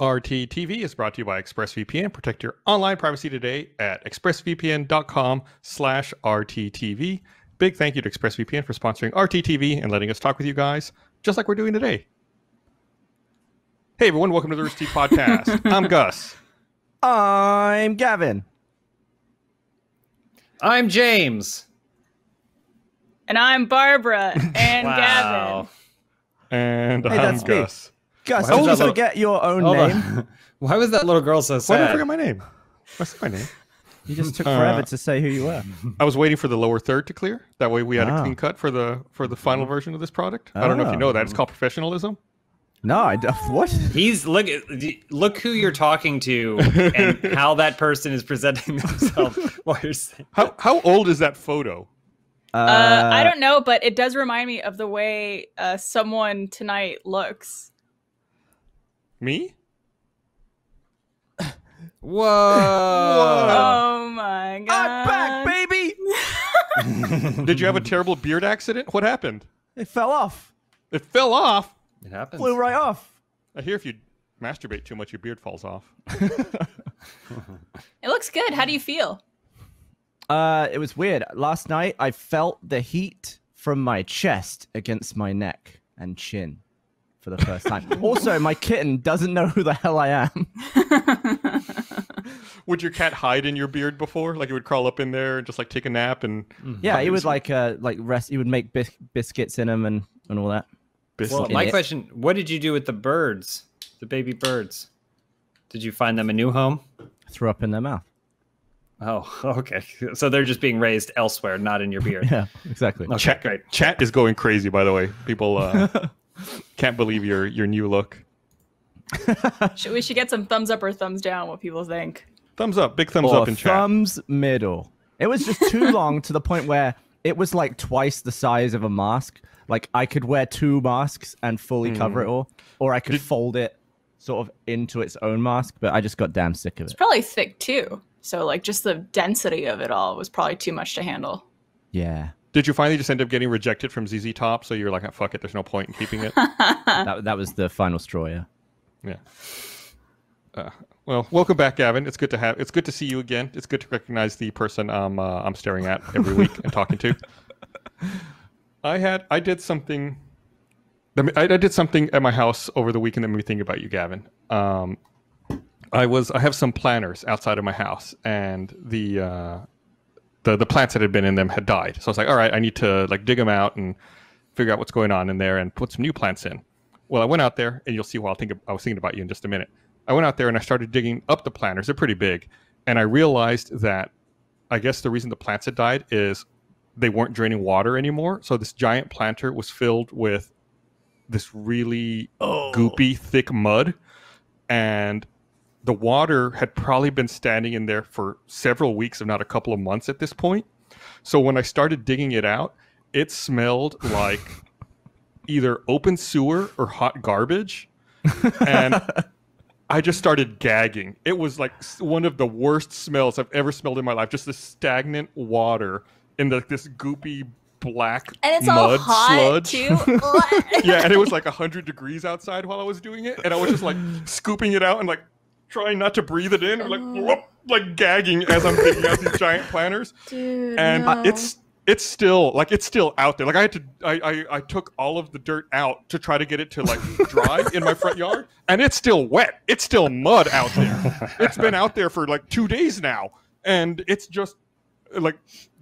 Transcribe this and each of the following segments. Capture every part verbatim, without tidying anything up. R T T V is brought to you by ExpressVPN. Protect your online privacy today at express V P N dot com slash R T T V. Big thank you to ExpressVPN for sponsoring R T T V and letting us talk with you guys, just like we're doing today. Hey, everyone. Welcome to the Rooster Teeth Podcast. I'm Gus. I'm Gavin. I'm James. And I'm Barbara. And wow. Gavin. And hey, I'm Gus. Me. Gus, you just forget your own name? Why was that little girl so sad? Why did I forget my name? I said my name. You just took forever uh, to say who you were. I was waiting for the lower third to clear. That way we had ah. a clean cut for the for the final version of this product. Oh. I don't know if you know that. It's called professionalism. No, I don't. What? He's look look who you're talking to and how that person is presenting themselves while you're saying. How how old is that photo? Uh, uh, I don't know, but it does remind me of the way uh, someone tonight looks. Me? Whoa. Whoa! Oh my god! I'm back, baby! Did you have a terrible beard accident? What happened? It fell off. It fell off. It happens. Flew right off. I hear if you masturbate too much, your beard falls off. It looks good. How do you feel? Uh, it was weird. Last night, I felt the heat from my chest against my neck and chin. For the first time. Also, my kitten doesn't know who the hell I am. Would your cat hide in your beard before? Like, it would crawl up in there and just like take a nap and yeah, he would like uh like rest. He would make bis biscuits in him and and all that. Well, Idiot. My question: what did you do with the birds, the baby birds? Did you find them a new home? I threw up in their mouth. Oh, okay. So they're just being raised elsewhere, not in your beard. Yeah, exactly. Okay, chat, great. Chat is going crazy, by the way. People. Uh, Can't believe your your new look. should, we should get some thumbs up or thumbs down. What people think? Thumbs up, big thumbs or up in chat. Thumbs middle. It was just too long to the point where it was like twice the size of a mask. Like I could wear two masks and fully mm. cover it all, or I could Did... fold it sort of into its own mask. But I just got damn sick of it. It's probably thick too. So like just the density of it all was probably too much to handle. Yeah. Did you finally just end up getting rejected from Z Z Top? So you're like, oh, fuck it, there's no point in keeping it. that, that was the final straw, yeah. Yeah. Uh, well, welcome back, Gavin. It's good to have. It's good to see you again. It's good to recognize the person I'm uh, I'm staring at every week and talking to. I had I did something. I, I did something at my house over the weekend that made me think about you, Gavin. Um, I was I have some planters outside of my house, and the. Uh, The, the plants that had been in them had died. So I was like, all right, I need to like dig them out and figure out what's going on in there and put some new plants in. Well, I went out there, and you'll see why I think I was thinking about you in just a minute. I went out there and I started digging up the planters. They're pretty big. And I realized that I guess the reason the plants had died is they weren't draining water anymore. So this giant planter was filled with this really oh. goopy, thick mud. And the water had probably been standing in there for several weeks, if not a couple of months at this point. So when I started digging it out, it smelled like either open sewer or hot garbage. And I just started gagging. It was like one of the worst smells I've ever smelled in my life. Just the stagnant water in the, this goopy black and it's mud all hot sludge. Too. Yeah, and it was like one hundred degrees outside while I was doing it. And I was just like scooping it out and like, trying not to breathe it in, like whoop, like gagging as I'm digging out these giant planters, dude, and no. it's it's still like it's still out there. Like I had to, I, I I took all of the dirt out to try to get it to like dry in my front yard, and it's still wet. It's still mud out there. It's been out there for like two days now, and it's just like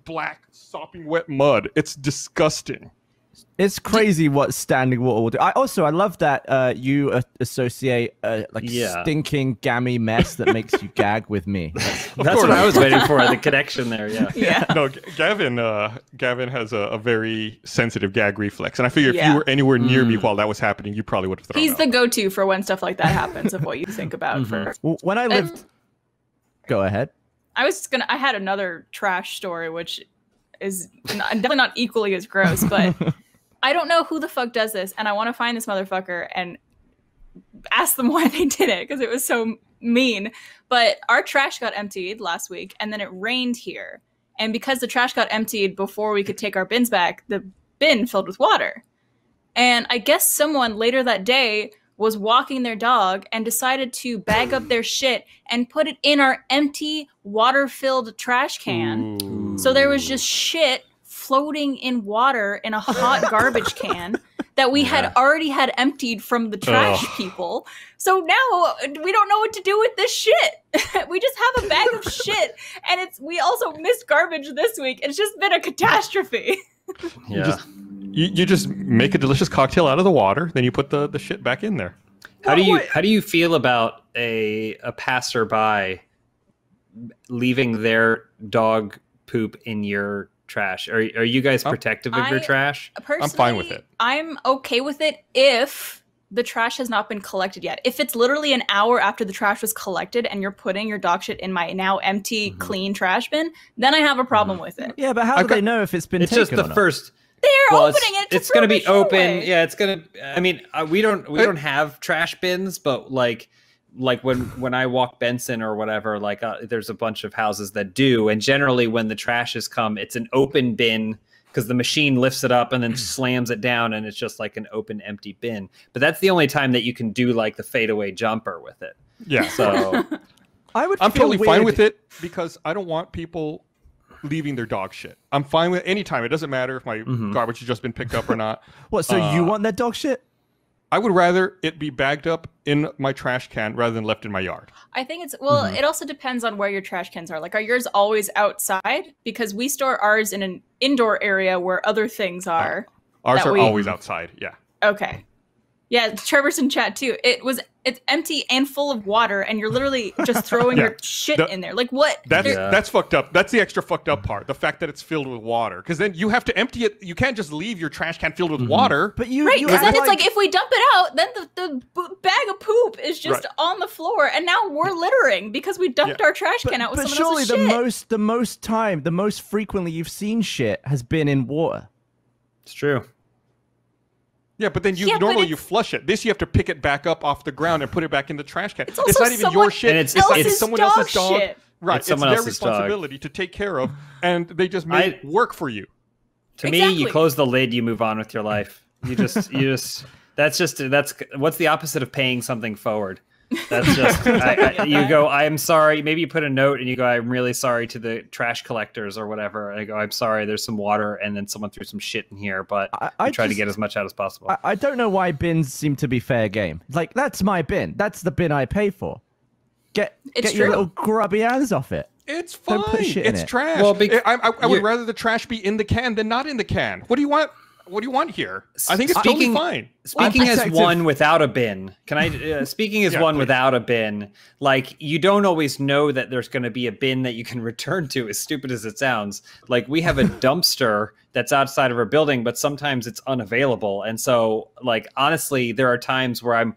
black, sopping wet mud. It's disgusting. It's crazy what standing water will do. I also I love that uh, you uh, associate uh, like yeah. stinking gammy mess that makes you gag with me. That's, that's what I was waiting for—the connection there. Yeah. yeah. No, Gavin. Uh, Gavin has a, a very sensitive gag reflex, and I figure yeah. if you were anywhere near mm. me while that was happening, you probably would have thrown. He's out. The go-to for when stuff like that happens. Of what you think about. Mm-hmm. for... well, when I lived, um, go ahead. I was just gonna. I had another trash story, which is not, definitely not equally as gross, but. I don't know who the fuck does this, and I want to find this motherfucker and ask them why they did it because it was so mean. But our trash got emptied last week, and then it rained here. And because the trash got emptied before we could take our bins back, the bin filled with water. And I guess someone later that day was walking their dog and decided to bag up their shit and put it in our empty water-filled trash can. Ooh. So there was just shit floating in water in a hot garbage can that we yeah. had already had emptied from the trash Ugh. people. So now we don't know what to do with this shit. We just have a bag of shit. And it's we also missed garbage this week. It's just been a catastrophe. Yeah. You just, you, you just make a delicious cocktail out of the water, then you put the, the shit back in there. How do you how do you feel about a a passerby leaving their dog poop in your trash? Are are you guys protective of I, your trash? I'm fine with it. I'm okay with it if the trash has not been collected yet. If it's literally an hour after the trash was collected and you're putting your dog shit in my now empty, mm-hmm. clean trash bin, then I have a problem mm-hmm. with it. Yeah, but how I've do got, they know if it's been it's taken just the or not? First They're well, opening it's, it to It's going to be open. Away. Yeah, it's going to I mean, uh, we don't we don't have trash bins, but like Like when, when I walk Benson or whatever, like uh, there's a bunch of houses that do. And generally when the trash has come, it's an open bin because the machine lifts it up and then slams it down. And it's just like an open, empty bin. But that's the only time that you can do like the fadeaway jumper with it. Yeah. So I would I'm totally weird. fine with it because I don't want people leaving their dog shit. I'm fine with any time. It doesn't matter if my mm-hmm. garbage has just been picked up or not. What, so uh, you want that dog shit? I would rather it be bagged up in my trash can rather than left in my yard. I think it's, well, mm-hmm. it also depends on where your trash cans are. Like, are yours always outside? Because we store ours in an indoor area where other things are. Uh, ours are we... always outside, yeah. Okay. Yeah, Trevor's in chat, too. It was, it's empty and full of water, and you're literally just throwing yeah. your shit the, in there. Like, what? That's, yeah. that's fucked up. That's the extra fucked up part, the fact that it's filled with water. Because then you have to empty it. You can't just leave your trash can filled with mm-hmm. water. But you, right, because then it's like, like, if we dump it out, then the, the bag of poop is just right. on the floor, and now we're littering because we dumped yeah. our trash but, can out with but someone else's shit. But surely the most, the most time, the most frequently you've seen shit has been in water. It's true. Yeah, but then you yeah, normally you flush it. This you have to pick it back up off the ground and put it back in the trash can. It's, it's not even your shit. And it's, it's, else's it's someone dog else's dog. Shit. Right, it's, it's their responsibility dog. to take care of, and they just make I, it work for you. To exactly. me, you close the lid, you move on with your life. You just, you just. That's just that's what's the opposite of paying something forward. That's just I, I, you go. I'm sorry. Maybe you put a note and you go, I'm really sorry to the trash collectors or whatever. And I go, I'm sorry. There's some water and then someone threw some shit in here, but I, I try to get as much out as possible. I, I don't know why bins seem to be fair game. Like that's my bin. That's the bin I pay for. Get it's get true. your little grubby hands off it. It's fine. Don't put shit it's in trash. It. Well, because I, I, I would rather the trash be in the can than not in the can. What do you want? What do you want here? I think it's speaking, totally fine. Speaking as one without a bin, can I? Uh, speaking as yeah, one please. without a bin, like you don't always know that there's going to be a bin that you can return to. As stupid as it sounds, like we have a dumpster that's outside of our building, but sometimes it's unavailable. And so, like honestly, there are times where I'm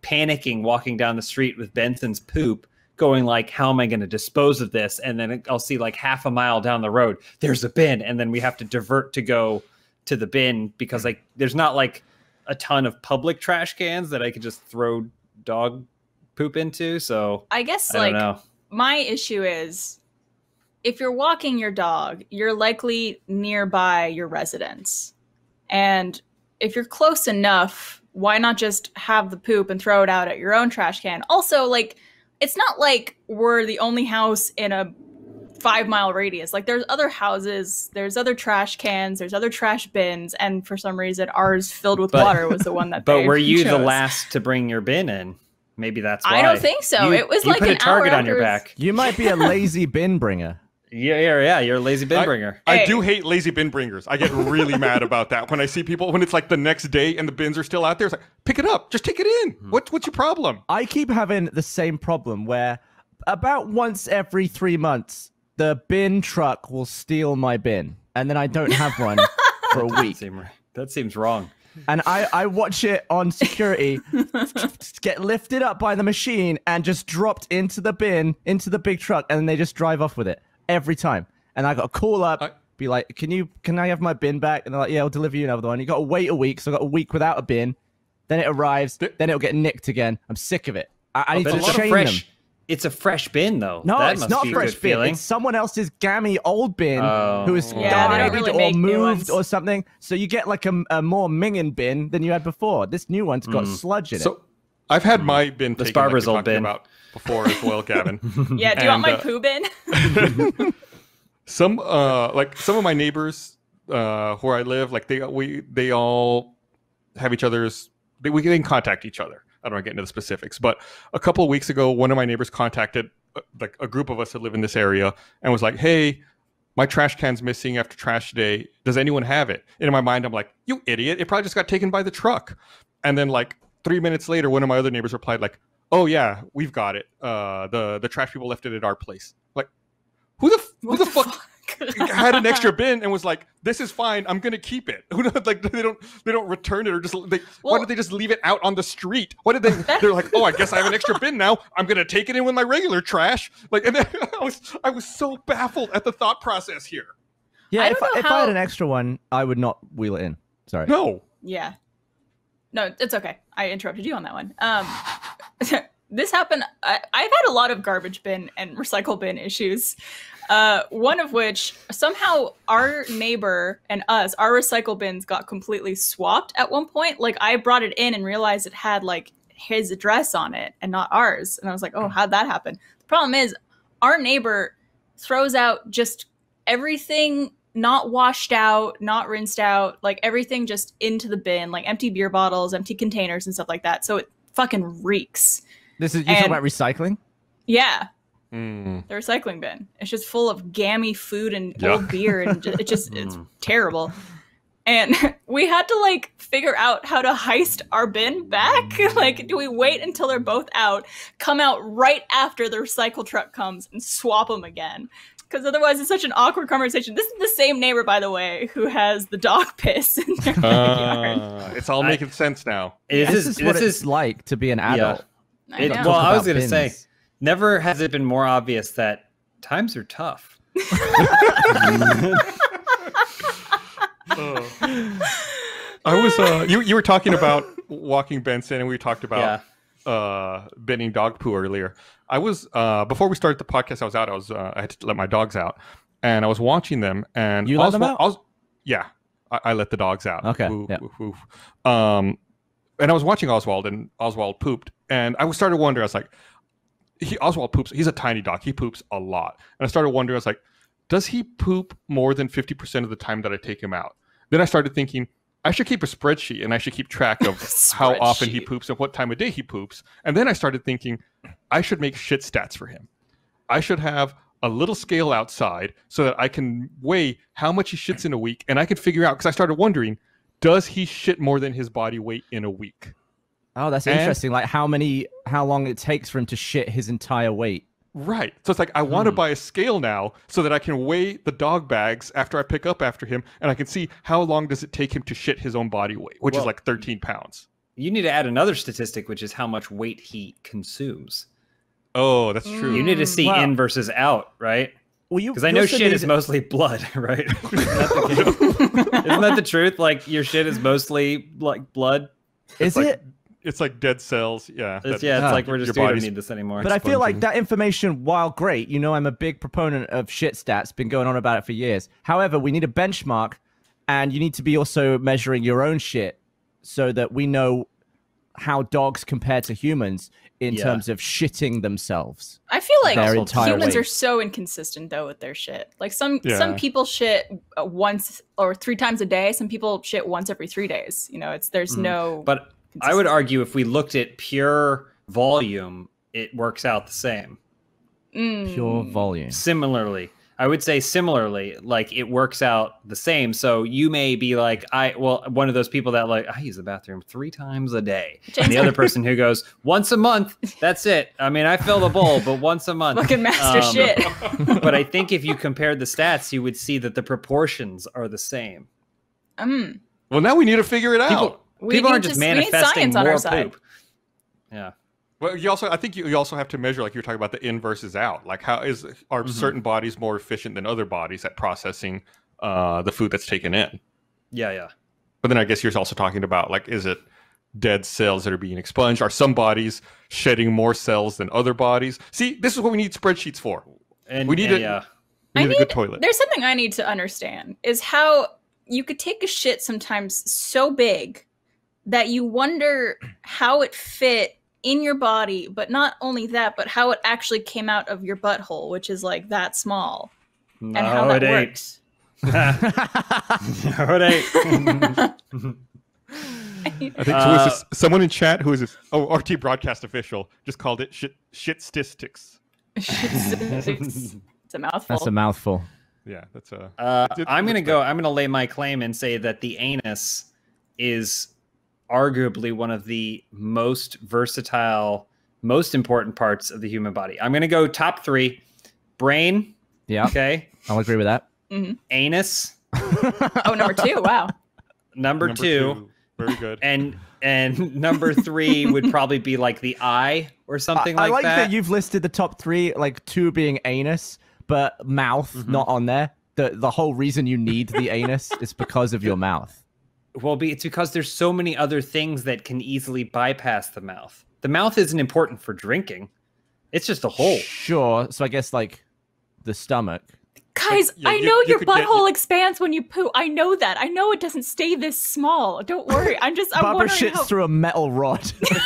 panicking walking down the street with Benson's poop, going like, how am I going to dispose of this? And then I'll see like half a mile down the road, there's a bin, and then we have to divert to go to the bin because like there's not like a ton of public trash cans that I could just throw dog poop into. So I guess I like don't know. My issue is if you're walking your dog, you're likely nearby your residence. And if you're close enough, why not just have the poop and throw it out at your own trash can? Also, like it's not like we're the only house in a five mile radius. Like there's other houses, there's other trash cans, there's other trash bins, and for some reason ours filled with but, water was the one that but they were you chose. the last to bring your bin in? Maybe that's why. I don't think so. You, it was you like put an a target hour on your back. You might be a lazy bin bringer. Yeah, yeah, yeah. You're a lazy bin bringer. I, hey. I do hate lazy bin bringers. I get really mad about that when I see people when it's like the next day and the bins are still out there. It's like, pick it up, just take it in. Mm-hmm. What what's your problem? I keep having the same problem where about once every three months the bin truck will steal my bin, and then I don't have one for a week. Seem right. That seems wrong. And I, I watch it on security get lifted up by the machine and just dropped into the bin, into the big truck, and then they just drive off with it every time. And I got to call up, I, be like, can you, can I have my bin back? And they're like, yeah, I'll deliver you another one. You got to wait a week, so I got a week without a bin. Then it arrives, th then it'll get nicked again. I'm sick of it. I, I need to train them. It's a fresh bin, though. No, that it's must not be a fresh bin. Feeling. It's someone else's gammy old bin oh. who has yeah, died really or moved or something. So you get like a, a more minging bin than you had before. This new one's got mm. sludge in so, it. I've had my bin the taken like old bin. About before as well, Gavin. Yeah, do you and, want my uh, poo bin? Some uh, like some of my neighbors uh, where I live, like they we they all have each other's. They, we can contact each other. I don't want to get into the specifics, but a couple of weeks ago, one of my neighbors contacted like a group of us that live in this area and was like, "Hey, my trash can's missing after trash day. Does anyone have it?" And in my mind, I'm like, "You idiot! It probably just got taken by the truck." And then like three minutes later, one of my other neighbors replied like, "Oh yeah, we've got it. Uh, the the trash people left it at our place." Like, who the who the, the fuck? fuck? had an extra bin and was like, "This is fine. I'm gonna keep it." Like they don't, they don't return it or just. They, well, why did they just leave it out on the street? Why did they? They're like, "Oh, I guess I have an extra bin now. I'm gonna take it in with my regular trash." Like, and then I was, I was so baffled at the thought process here. Yeah, I if, I, if how... I had an extra one, I would not wheel it in. Sorry. No. Yeah. No, it's okay. I interrupted you on that one. Um, this happened. I, I've had a lot of garbage bin and recycle bin issues. Uh, one of which somehow our neighbor and us, our recycle bins got completely swapped at one point. Like I brought it in and realized it had like his address on it and not ours. And I was like, oh, how'd that happen? The problem is our neighbor throws out just everything not washed out, not rinsed out, like everything just into the bin, like empty beer bottles, empty containers and stuff like that. So it fucking reeks. This is, you talking about recycling? Yeah. Mm. The recycling bin. It's just full of gammy food and Yuck. old beer, and just, it just it's terrible. And we had to like figure out how to heist our bin back. Like, do we wait until they're both out, come out right after the recycle truck comes, and swap them again? Because otherwise, it's such an awkward conversation. This is the same neighbor, by the way, who has the dog piss in their backyard. Uh, it's all making I, sense now. Is this, this is what it's is, like to be an adult. Yeah. It, I well, I was going to say. Never has it been more obvious that times are tough. oh. I was, uh, you, you were talking about walking Benson, and we talked about yeah. uh, binning dog poo earlier. I was, uh, before we started the podcast, I was out, I was, uh, I had to let my dogs out, and I was watching them, and you let them out? I was, yeah, I, I let the dogs out. Okay. Ooh, yeah. ooh, ooh. Um, and I was watching Oswald, and Oswald pooped, and I started wondering, I was like, He, Oswald poops. He's a tiny dog. He poops a lot. And I started wondering, I was like, does he poop more than fifty percent of the time that I take him out? Then I started thinking, I should keep a spreadsheet and I should keep track of how often he poops and what time of day he poops. And then I started thinking, I should make shit stats for him. I should have a little scale outside so that I can weigh how much he shits in a week. And I could figure out, because I started wondering, does he shit more than his body weight in a week? Oh, that's interesting. And, like how many, how long it takes for him to shit his entire weight. Right. So it's like, I want to hmm. buy a scale now so that I can weigh the dog bags after I pick up after him. And I can see how long does it take him to shit his own body weight, which well, is like thirteen pounds. You need to add another statistic, which is how much weight he consumes. Oh, that's true. Mm, you need to see wow. in versus out, right? Well, you, because I know shit is to... mostly blood, right? Isn't that, Isn't that the truth? Like your shit is mostly like blood. Is like, it? It's like dead cells. Yeah. It's, that, yeah. It's uh, like we're just, we don't need this anymore. But explosion. I feel like that information, while great, you know, I'm a big proponent of shit stats, been going on about it for years. However, we need a benchmark, and you need to be also measuring your own shit so that we know how dogs compare to humans in yeah. terms of shitting themselves. I feel like humans weight. are so inconsistent though with their shit. Like some yeah. some people shit once or three times a day. Some people shit once every three days. You know, it's there's mm. no. But I would argue if we looked at pure volume, it works out the same. Mm. Pure volume. Similarly, I would say similarly, like it works out the same. So you may be like, I, well, one of those people that like, I use the bathroom three times a day. James and the other person who goes once a month, that's it. I mean, I fill the bowl, but once a month. Fucking master um, shit. But I think if you compared the stats, you would see that the proportions are the same. Mm. Well, now we need to figure it people, out. We People aren't just, just manifesting more on our side. poop. Yeah. Well, you also, I think you, you also have to measure, like you're talking about, the in versus out. Like, how is are mm-hmm. certain bodies more efficient than other bodies at processing uh, the food that's taken in? Yeah, yeah. But then I guess you're also talking about, like, is it dead cells that are being expunged? Are some bodies shedding more cells than other bodies? See, this is what we need spreadsheets for. And we need, and, a, yeah. we need, I need a good toilet. There's something I need to understand is how you could take a shit sometimes so big that you wonder how it fit in your body, but not only that, but how it actually came out of your butthole, which is like that small, no, and how that it works. No, it ain't. I think so uh, this, someone in chat who is this, oh, R T broadcast official just called it shit shit statistics. It's a mouthful. That's a mouthful. Yeah, that's a. Uh, it's, it's, I'm gonna go. I'm gonna lay my claim and say that the anus is arguably one of the most versatile, most important parts of the human body. I'm gonna go top three: brain. Yeah. Okay. I'll agree with that. Mm-hmm. Anus. Oh, number two. Wow. Number, number two. two. Very good. And and number three would probably be like the eye or something I, like that. I like that. that you've listed the top three, like two being anus, but mouth mm-hmm. not on there. The the whole reason you need the anus is because of your mouth. Well, it's because there's so many other things that can easily bypass the mouth. The mouth isn't important for drinking. It's just a hole. Sure. So I guess like the stomach. Guys, yeah, I you, know you your butthole get, you... expands when you poo. I know that. I know it doesn't stay this small. Don't worry. I'm just. I'm Barbara shits how... through a metal rod. yeah,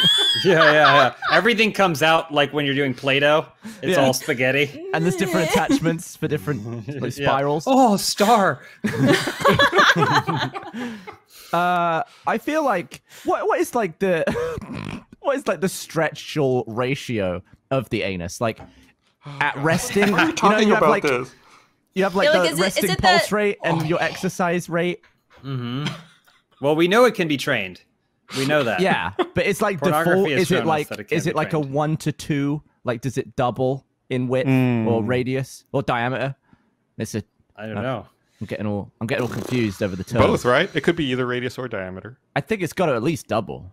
yeah, yeah. Everything comes out like when you're doing Play-Doh. It's yeah. all spaghetti. And there's different attachments for different like, spirals. Yeah. Oh, star. uh, I feel like what what is like the what is like the stretchal ratio of the anus? Like oh, at God. resting, Are you, talking you know, you about have like. This? You have, like, yeah, like the it, resting pulse that... rate and oh. your exercise rate. Mm-hmm. Well, we know it can be trained. We know that. Yeah, but it's like default. Is it like it is it like trained. a one to two? Like, does it double in width mm. or radius or diameter? It's a. I don't uh, know. I'm getting all. I'm getting all confused over the term. Both, right? It could be either radius or diameter. I think it's got to at least double.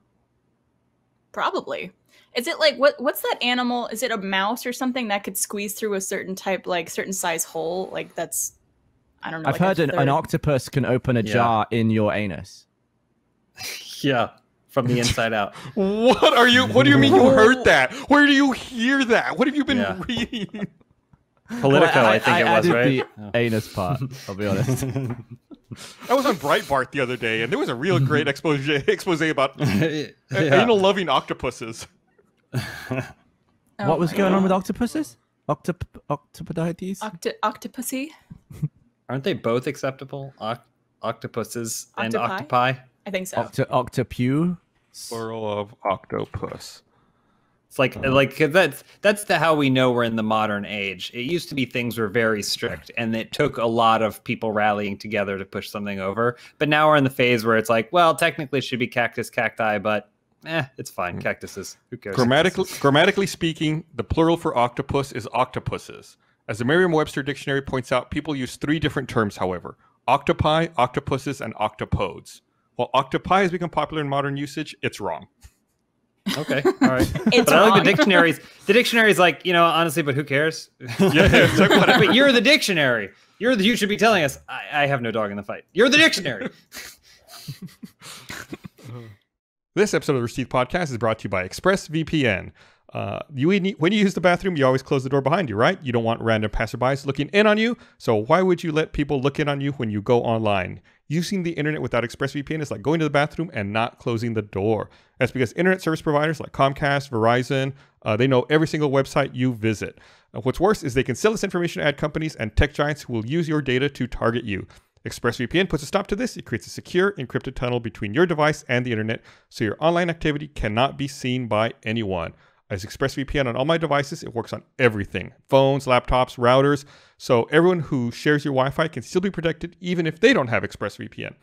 Probably. Is it like what? What's that animal? Is it a mouse or something that could squeeze through a certain type, like certain size hole? Like that's, I don't know. I've like heard an, an octopus can open a yeah. jar in your anus. Yeah, from the inside out. What are you? What do you mean you heard that? Where do you hear that? What have you been yeah. reading? Politico, well, I, I think I it was right. The oh. anus part. I'll be honest. I was on Breitbart the other day, and there was a real great expose expose about yeah. anal loving octopuses. oh what was going God. on with octopuses? Octop octopoides? Octo octopussy? Aren't they both acceptable? Oct octopuses octopi? and octopi? I think so. Octo octopu? Plural of octopus. It's like oh. like that's that's the how we know we're in the modern age. It used to be things were very strict, and it took a lot of people rallying together to push something over. But now we're in the phase where it's like, well, technically it should be cactus, cacti, but eh, it's fine. Cactuses. Who cares? Grammatically, grammatically speaking, the plural for octopus is octopuses. As the Merriam-Webster dictionary points out, people use three different terms, however. Octopi, octopuses, and octopodes. While octopi has become popular in modern usage, it's wrong. Okay. All right. It's but wrong. I like the dictionaries. The dictionary's like, you know, honestly, but who cares? Yeah, like, but you're the dictionary. You're the, you should be telling us, I, I have no dog in the fight. You're the dictionary. This episode of the Rooster Teeth Podcast is brought to you by ExpressVPN. Uh, you need, when you use the bathroom, you always close the door behind you, right? You don't want random passerbys looking in on you. So why would you let people look in on you when you go online? Using the internet without ExpressVPN is like going to the bathroom and not closing the door. That's because internet service providers like Comcast, Verizon, uh, they know every single website you visit. Uh, what's worse is they can sell this information to ad companies and tech giants who will use your data to target you. ExpressVPN puts a stop to this. It creates a secure, encrypted tunnel between your device and the internet, so your online activity cannot be seen by anyone. I use ExpressVPN on all my devices. It works on everything. Phones, laptops, routers. So everyone who shares your Wi-Fi can still be protected even if they don't have ExpressVPN.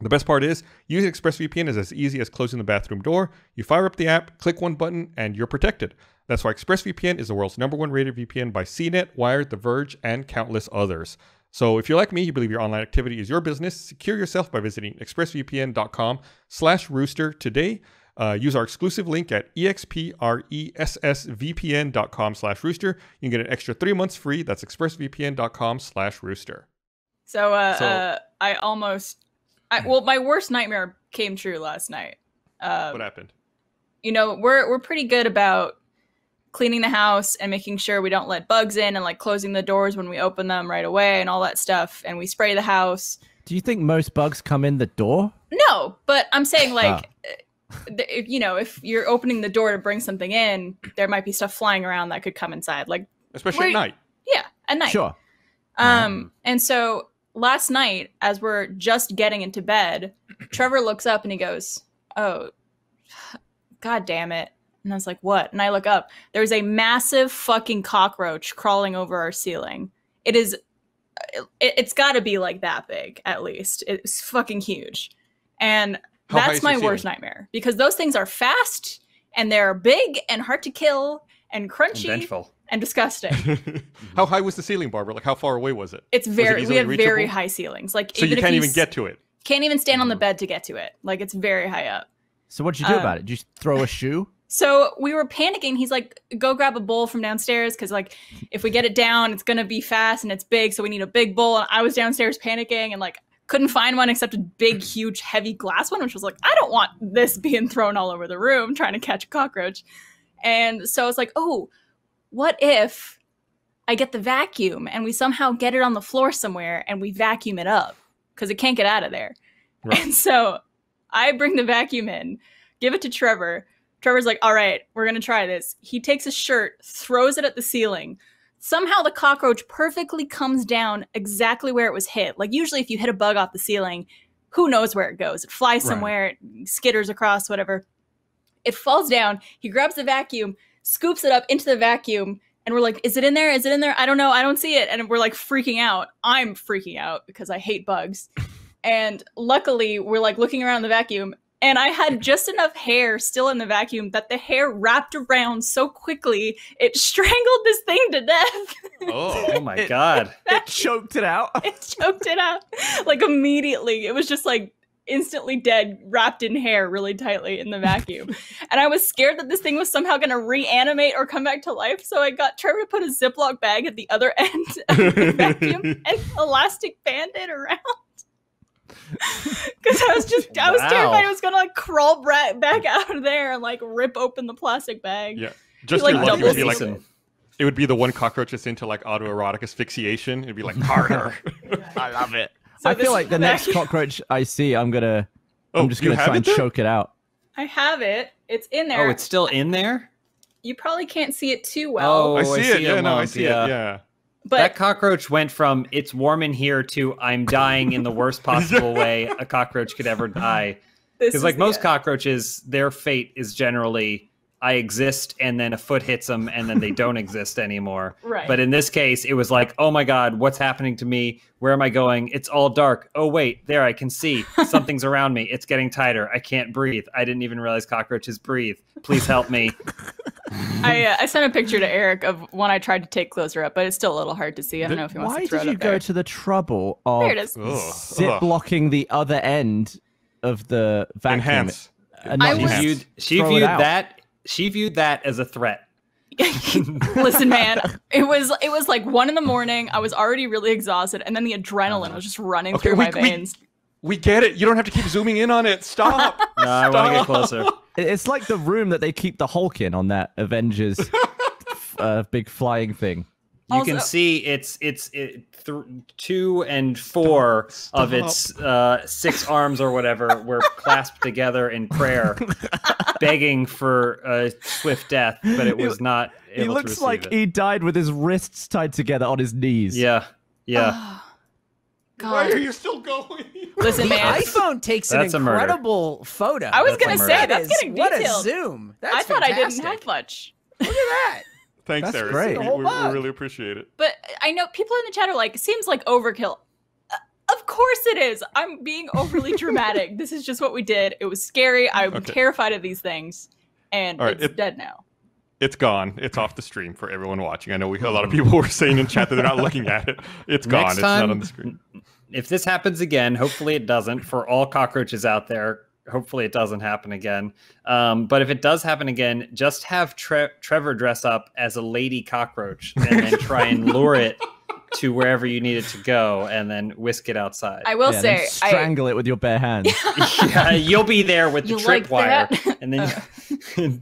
The best part is, using ExpressVPN is as easy as closing the bathroom door. You fire up the app, click one button, and you're protected. That's why ExpressVPN is the world's number one rated V P N by C net, Wired, The Verge, and countless others. So if you're like me, you believe your online activity is your business, secure yourself by visiting expressvpn dot com slash rooster today. Uh, use our exclusive link at expressvpn dot com slash rooster. You can get an extra three months free. That's expressvpn dot com slash rooster. So, uh, so uh, I almost, I, well, my worst nightmare came true last night. Uh, what happened? You know, we're, we're pretty good about cleaning the house and making sure we don't let bugs in and like closing the doors when we open them right away and all that stuff. And we spray the house. Do you think most bugs come in the door? No, but I'm saying like, oh. if, you know, if you're opening the door to bring something in, there might be stuff flying around that could come inside. Like especially at night. Yeah, at night. Sure. Um, um, and so last night, as we're just getting into bed, Trevor looks up and he goes, "Oh, God damn it." And I was like, "What?" And I look up. There's a massive fucking cockroach crawling over our ceiling. It is, it, it's got to be like that big, at least. It's fucking huge. And How that's my worst ceiling? nightmare, because those things are fast and they're big and hard to kill and crunchy. And vengeful. And disgusting. How high was the ceiling, Barbara? Like, how far away was it? It's very, it we have reachable? very high ceilings. Like, so even you can't you even get to it. Can't even stand on the bed to get to it. Like, it's very high up. So what'd you do um, about it? Did you throw a shoe? So we were panicking. He's like, "Go grab a bowl from downstairs, because like, if we get it down, it's gonna be fast and it's big, so we need a big bowl." And I was downstairs panicking and like couldn't find one except a big, huge, heavy glass one, which was like, I don't want this being thrown all over the room trying to catch a cockroach. And so I was like, "Oh, what if I get the vacuum and we somehow get it on the floor somewhere and we vacuum it up? Because it can't get out of there." Right. And so I bring the vacuum in, give it to Trevor. Trevor's like, "All right, we're going to try this." He takes his shirt, throws it at the ceiling. Somehow the cockroach perfectly comes down exactly where it was hit. Like usually if you hit a bug off the ceiling, who knows where it goes? It flies somewhere, right. It skitters across, whatever. It falls down. He grabs the vacuum, scoops it up into the vacuum, and we're like, "Is it in there? Is it in there? I don't know. I don't see it." And we're like freaking out. I'm freaking out because I hate bugs. And luckily, we're like looking around the vacuum, and I had just enough hair still in the vacuum that the hair wrapped around so quickly it strangled this thing to death. Oh, oh my God. It, it choked it out. It choked it out. Like immediately. It was just like instantly dead, wrapped in hair really tightly in the vacuum. And I was scared that this thing was somehow going to reanimate or come back to life, so I got Trevor to put a Ziploc bag at the other end of the vacuum and elastic band it around. Because I was just, I was wow. terrified it was going to like crawl back out of there and like rip open the plastic bag. Yeah. Just be, like, double it, would be like, it would be the one cockroach that's into like autoerotic asphyxiation. It'd be like, "Harder." I love it. So I feel like the next cockroach I see, I'm going to, oh, I'm just going to try and choke it out. I have it. It's in there. Oh, it's still in there? You probably can't see it too well. Oh, I see, I see it. it. Yeah, no, I see yeah. it. Yeah. But that cockroach went from "it's warm in here" to "I'm dying" in the worst possible way a cockroach could ever die. Because like most end. cockroaches, their fate is generally, I exist and then a foot hits them and then they don't exist anymore. Right. But in this case, it was like, "Oh my God, what's happening to me? Where am I going? It's all dark. Oh wait, there I can see. Something's around me. It's getting tighter. I can't breathe. I didn't even realize cockroaches breathe. Please help me." I, uh, I sent a picture to Eric of one I tried to take closer up, but it's still a little hard to see. I don't know if he wants Why to throw it Why did you go there. to the trouble of zip blocking the other end of the vacuum? Enhance. And I was, viewed, she viewed that. She viewed that as a threat. Listen, man, it was it was like one in the morning. I was already really exhausted, and then the adrenaline was just running okay, through we, my veins. We, we get it. You don't have to keep zooming in on it. Stop. No, Stop. I want to get closer. It's like the room that they keep the Hulk in on that Avengers uh, big flying thing. You also can see it's it's it, two and four Stop. of its uh, six arms or whatever were clasped together in prayer, begging for a swift death, but it was not able He looks to like it. he died with his wrists tied together on his knees. Yeah, yeah. Oh. God. Why are you still going? Listen, the man, iPhone takes that's an incredible photo. I was going to say, that's getting detailed. What a zoom. That's I thought fantastic. I didn't have much. Look at that. Thanks, Sarah. Great. We, we, we really appreciate it. But I know people in the chat are like, "Seems like overkill." Uh, of course it is. I'm being overly dramatic. This is just what we did. It was scary. I'm okay. terrified of these things. And right, it's it, dead now. It's gone. It's off the stream for everyone watching. I know we, a lot of people were saying in chat that they're not looking at it. It's gone. Next it's time, not on the screen. If this happens again, hopefully it doesn't. For all cockroaches out there, hopefully it doesn't happen again. Um, but if it does happen again, just have Tre Trevor dress up as a lady cockroach and then try and lure it to wherever you need it to go and then whisk it outside. I will yeah, say... strangle I... it with your bare hands. Yeah, you'll be there with you the like tripwire. And then... You...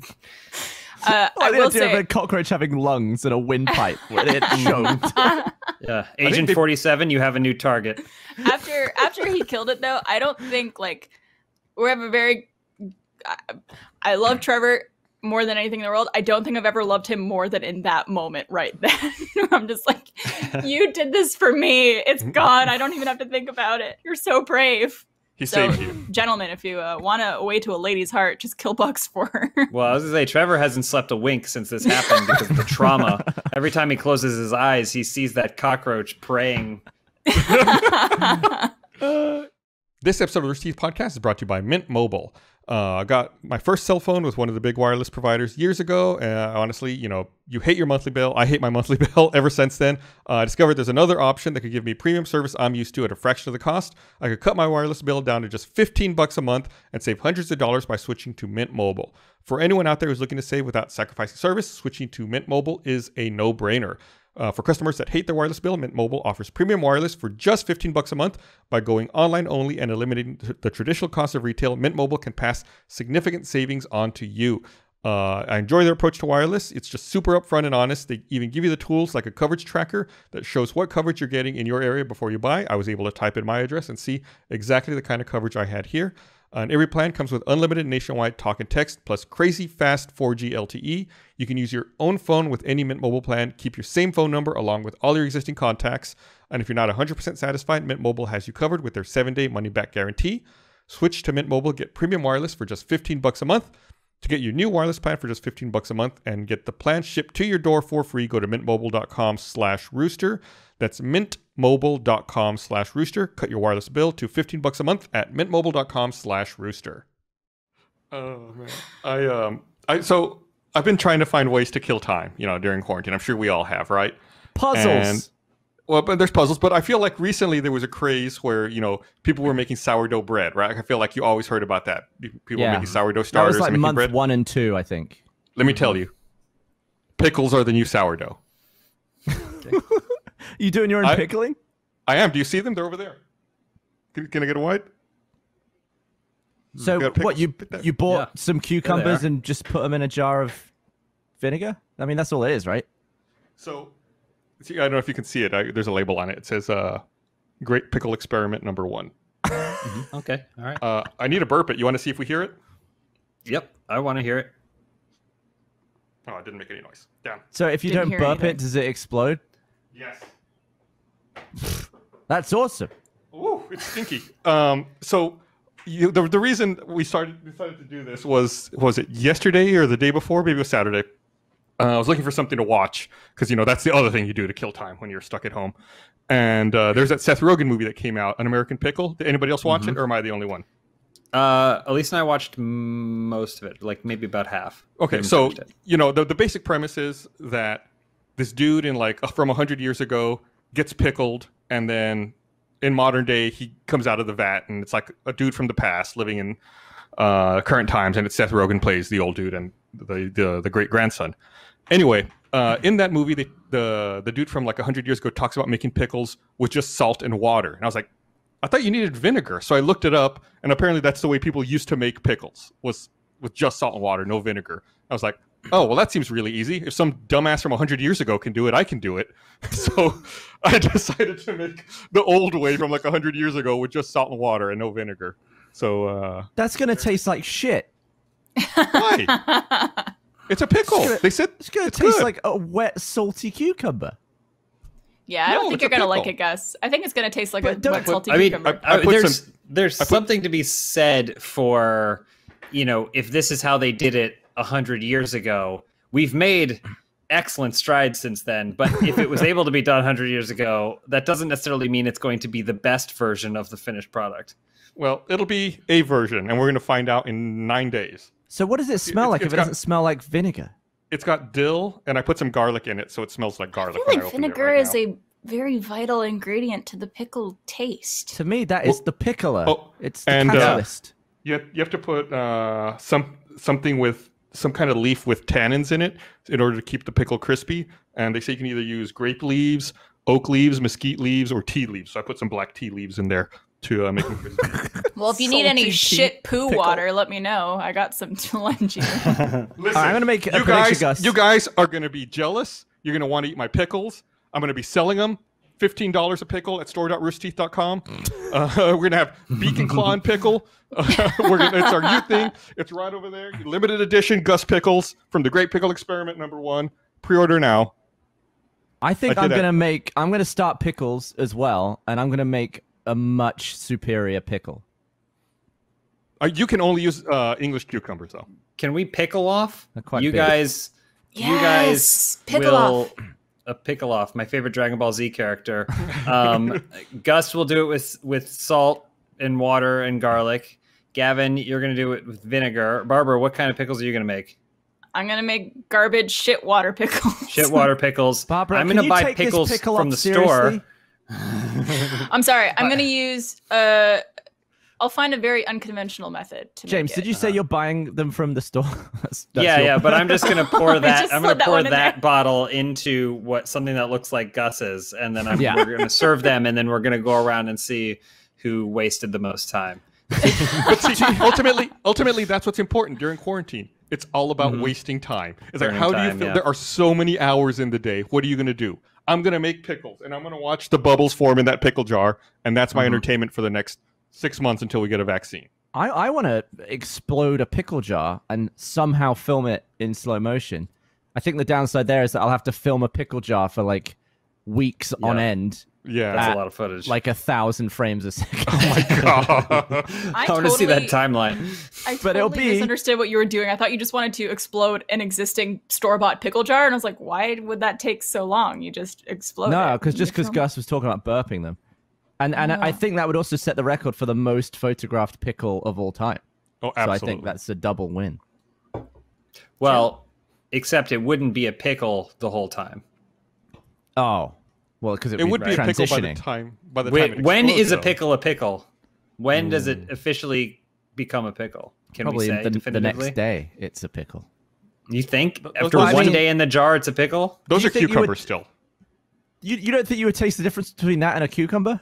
Uh, I, I will say of a cockroach having lungs and a windpipe when it choked. Yeah, Agent they... forty-seven, you have a new target. After after he killed it, though, I don't think like we have a very I, I love Trevor more than anything in the world. I don't think I've ever loved him more than in that moment right then. I'm just like, you did this for me. It's gone. I don't even have to think about it. You're so brave. He so, saved you. Gentlemen, if you uh, want to away to a lady's heart, just kill Bucks for her. Well, I was going to say, Trevor hasn't slept a wink since this happened because of the trauma. Every time he closes his eyes, he sees that cockroach praying. uh, This episode of Rooster Teeth Podcast is brought to you by Mint Mobile. Uh, I got my first cell phone with one of the big wireless providers years ago. And uh, honestly, you know, you hate your monthly bill. I hate my monthly bill ever since then. Uh, I discovered there's another option that could give me premium service I'm used to at a fraction of the cost. I could cut my wireless bill down to just fifteen bucks a month and save hundreds of dollars by switching to Mint Mobile. For anyone out there who's looking to save without sacrificing service, switching to Mint Mobile is a no-brainer. Uh, for customers that hate their wireless bill, Mint Mobile offers premium wireless for just fifteen bucks a month. By going online only and eliminating the traditional cost of retail, Mint Mobile can pass significant savings on to you. Uh, I enjoy their approach to wireless. It's just super upfront and honest. They even give you the tools like a coverage tracker that shows what coverage you're getting in your area before you buy. I was able to type in my address and see exactly the kind of coverage I had here. And every plan comes with unlimited nationwide talk and text, plus crazy fast four G L T E. You can use your own phone with any Mint Mobile plan. Keep your same phone number along with all your existing contacts. And if you're not one hundred percent satisfied, Mint Mobile has you covered with their seven day money-back guarantee. Switch to Mint Mobile. Get premium wireless for just fifteen bucks a month. To get your new wireless plan for just fifteen bucks a month and get the plan shipped to your door for free, go to mintmobile.com slash rooster. That's mintmobile.com slash rooster. Cut your wireless bill to fifteen bucks a month at mintmobile.com slash rooster. Oh, man. I, um, I, so I've been trying to find ways to kill time, you know, during quarantine. I'm sure we all have, right? Puzzles. And, well, but there's puzzles, but I feel like recently there was a craze where, you know, people were making sourdough bread, right? I feel like you always heard about that. People yeah. making sourdough starters. That was like month bread. one and two, I think. Let me tell you, pickles are the new sourdough. Okay. You doing your own I, pickling? I am. Do you see them? They're over there. Can, can I get a wide? So what, you you bought yeah. some cucumbers and just put them in a jar of vinegar? I mean, that's all it is, right? So see, I don't know if you can see it. I, there's a label on it. It says uh, Great Pickle Experiment Number One. Mm-hmm. Okay. All right. Uh, I need a burp it. You want to see if we hear it? Yep. I want to hear it. Oh, it didn't make any noise. Down. So if you didn't don't burp anything. It, does it explode? Yes. That's awesome. Ooh, it's stinky. Um, so you, the the reason we started decided to do this was was it yesterday or the day before? Maybe it was Saturday. Uh, I was looking for something to watch because you know that's the other thing you do to kill time when you're stuck at home. And uh, there's that Seth Rogen movie that came out, An American Pickle. Did anybody else watch mm-hmm. it, or am I the only one? Uh, Elise and I watched most of it, like maybe about half. Okay, so you know the the basic premise is that this dude in like from a hundred years ago gets pickled, and then in modern day, he comes out of the vat, and it's like a dude from the past living in uh, current times, and it's Seth Rogen plays the old dude and the the, the great-grandson. Anyway, uh, in that movie, the, the, the dude from like a hundred years ago talks about making pickles with just salt and water. And I was like, I thought you needed vinegar. So I looked it up, and apparently that's the way people used to make pickles, was with just salt and water, no vinegar. I was like, oh, well, that seems really easy. If some dumbass from a hundred years ago can do it, I can do it. So I decided to make the old way from like a hundred years ago with just salt and water and no vinegar. So uh, that's going to taste like shit. Why? It's a pickle. It's gonna, they said it's going to taste good. Like a wet, salty cucumber. Yeah, I no, don't think you're going to like it, Gus. I think it's going to taste like but a wet, put, salty I mean, cucumber. I, I, I there's some, there's I put, something to be said for, you know, if this is how they did it a hundred years ago, we've made excellent strides since then, but if it was able to be done a hundred years ago, that doesn't necessarily mean it's going to be the best version of the finished product. Well, it'll be a version, and we're going to find out in nine days. So what does it smell it's, like it's if got, it doesn't smell like vinegar? It's got dill, and I put some garlic in it, so it smells like garlic. I feel like I vinegar right is now. a very vital ingredient to the pickle taste. To me, that is well, the pickler. Oh, it's the and, catalyst. Uh, you, have, you have to put uh, some something with some kind of leaf with tannins in it in order to keep the pickle crispy. And they say you can either use grape leaves, oak leaves, mesquite leaves, or tea leaves. So I put some black tea leaves in there to uh, make them crispy. Well, if you Salty need any shit poo pickle. water, let me know. I got some to lend you. Listen, right, I'm gonna make a you guys, you guys are going to be jealous. You're going to want to eat my pickles. I'm going to be selling them fifteen dollars a pickle at store dot rooster teeth dot com. Uh, we're going to have Beacon Claw and Pickle. Uh, we're gonna, it's our new thing. It's right over there. Limited edition Gus Pickles from the Great Pickle Experiment number one. Pre-order now. I think I I'm going to make, I'm going to start pickles as well, and I'm going to make a much superior pickle. Uh, you can only use uh, English cucumbers, though. Can we pickle off? You big. guys, yes! you guys pickle will... off. A pickle off, my favorite Dragon Ball Z character. Um, Gus will do it with with salt and water and garlic. Gavin, you're gonna do it with vinegar. Barbara, what kind of pickles are you gonna make? I'm gonna make garbage shit water pickles. Shit water pickles. Barbara, I'm gonna buy pickles pickle from the seriously? store. I'm sorry. I'm gonna use. Uh, I'll find a very unconventional method. To James, make it. did you say uh-huh. you're buying them from the store? that's, that's yeah, your... yeah, but I'm just gonna pour that. I'm gonna that pour that bottle into what something that looks like Gus's, and then I'm yeah. we're gonna serve them, and then we're gonna go around and see who wasted the most time. But see, ultimately, ultimately, that's what's important during quarantine. It's all about mm-hmm. wasting time. It's during like how time, do you feel? Yeah. There are so many hours in the day. What are you gonna do? I'm gonna make pickles, and I'm gonna watch the bubbles form in that pickle jar, and that's my mm-hmm. entertainment for the next six months until we get a vaccine. I, I want to explode a pickle jar and somehow film it in slow motion. I think the downside there is that I'll have to film a pickle jar for like weeks yeah. on end. Yeah, that's a lot of footage. Like a thousand frames a second. Oh my god! I, I want to totally, see that timeline. I totally but it'll be... misunderstood what you were doing. I thought you just wanted to explode an existing store-bought pickle jar, and I was like, why would that take so long? You just explode. No, because just because Gus was talking about burping them. And and yeah. I think that would also set the record for the most photographed pickle of all time. Oh, absolutely. So I think that's a double win. Well, yeah. except it wouldn't be a pickle the whole time. Oh, well, because it, it would be a pickle by the time. By the Wait, time it when is though. a pickle a pickle? When mm. does it officially become a pickle? Can Probably we say the, definitively? the next day it's a pickle. You think those, after those, one I mean, day in the jar it's a pickle? Those are cucumbers you would, still. You you don't think you would taste the difference between that and a cucumber?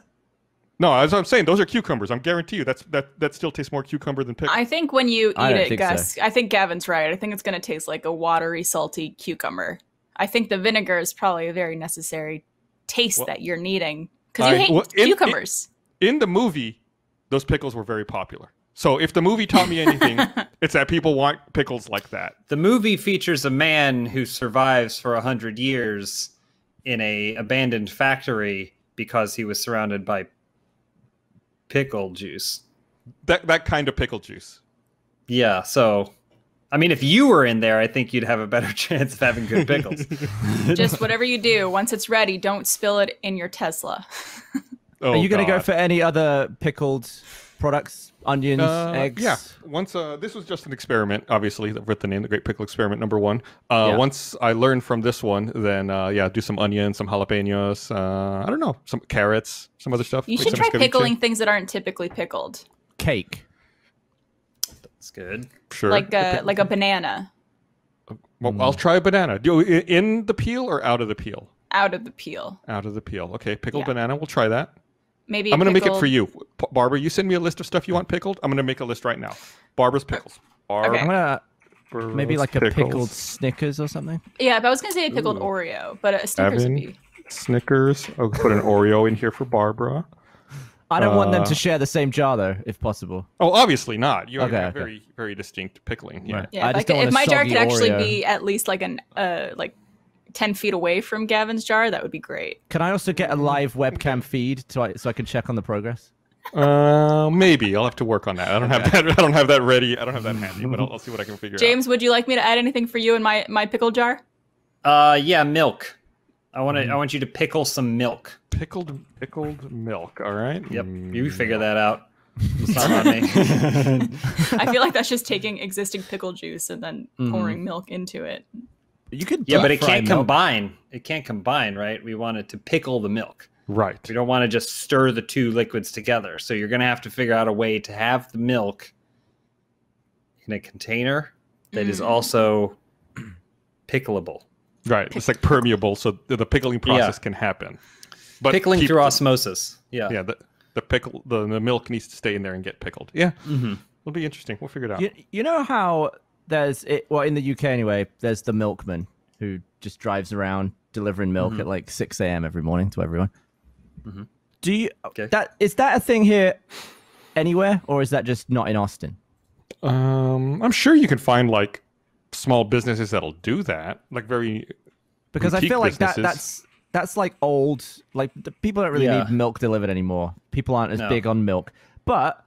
No, as I'm saying, those are cucumbers. I'm guarantee you that's that that still tastes more cucumber than pickle. I think when you eat it, Gus, so. I think Gavin's right. I think it's going to taste like a watery, salty cucumber. I think the vinegar is probably a very necessary taste well, that you're needing because you I, hate well, in, cucumbers. In, in the movie, those pickles were very popular. So if the movie taught me anything, it's that people want pickles like that. The movie features a man who survives for a hundred years in a abandoned factory because he was surrounded by pickle juice, that that kind of pickle juice. Yeah, so I mean, if you were in there, I think you'd have a better chance of having good pickles. Just whatever you do, once it's ready, don't spill it in your Tesla. Oh, are you going to go for any other pickled products? Onions, uh, eggs? Yeah. Once uh, this was just an experiment, obviously, with the name The Great Pickle Experiment number one. Uh, yeah. Once I learned from this one, then uh, yeah, do some onions, some jalapenos, uh, I don't know, some carrots, some other stuff. You should try pickling things that aren't typically pickled. Cake. That's good. Sure. Like a, like a banana. Well, mm. I'll try a banana. Do in the peel or out of the peel? Out of the peel. Out of the peel. Okay, pickled yeah. banana. We'll try that. Maybe I'm going to make it for you. Barbara, you send me a list of stuff you want pickled. I'm going to make a list right now. Barbara's pickles. Bar okay. I'm going to maybe like pickles. a pickled Snickers or something. Yeah, but I was going to say a pickled Ooh. Oreo, but a Snickers Evan, would be. Snickers. I'll put an Oreo in here for Barbara. I don't uh, want them to share the same jar, though, if possible. Oh, obviously not. You okay, have okay. very, very distinct pickling. Yeah. Right. yeah I if, I could, if my jar could Oreo. actually be at least like an uh, like. ten feet away from Gavin's jar, that would be great. Can I also get a live webcam feed so I, so I can check on the progress? Uh, maybe. I'll have to work on that. I don't okay. have that. I don't have that ready. I don't have that handy, but I'll, I'll see what I can figure James, out. James, would you like me to add anything for you in my, my pickle jar? Uh, yeah, milk. I want to. Mm. I want you to pickle some milk. Pickled, pickled milk. All right. Yep. Mm. You figure that out. It's not on me. I feel like that's just taking existing pickle juice and then mm. pouring milk into it. You could yeah, but it can't milk. combine. It can't combine, right? We want it to pickle the milk. Right. We don't want to just stir the two liquids together. So you're going to have to figure out a way to have the milk in a container that mm. is also pickleable. Right. Pick it's like permeable, so the pickling process yeah. can happen. But pickling keep, through osmosis. Yeah. Yeah. The the pickle the, the milk needs to stay in there and get pickled. Yeah. Mm-hmm. It'll be interesting. We'll figure it out. You, you know how. There's it well in the U K anyway. There's the milkman who just drives around delivering milk mm-hmm. at like six a m every morning to everyone. Mm-hmm. Do you okay. that is that a thing here anywhere, or is that just not in Austin? Um, I'm sure you can find like small businesses that'll do that, like very because I feel like that, that's that's like old, like the people don't really yeah. need milk delivered anymore. People aren't as no. big on milk, but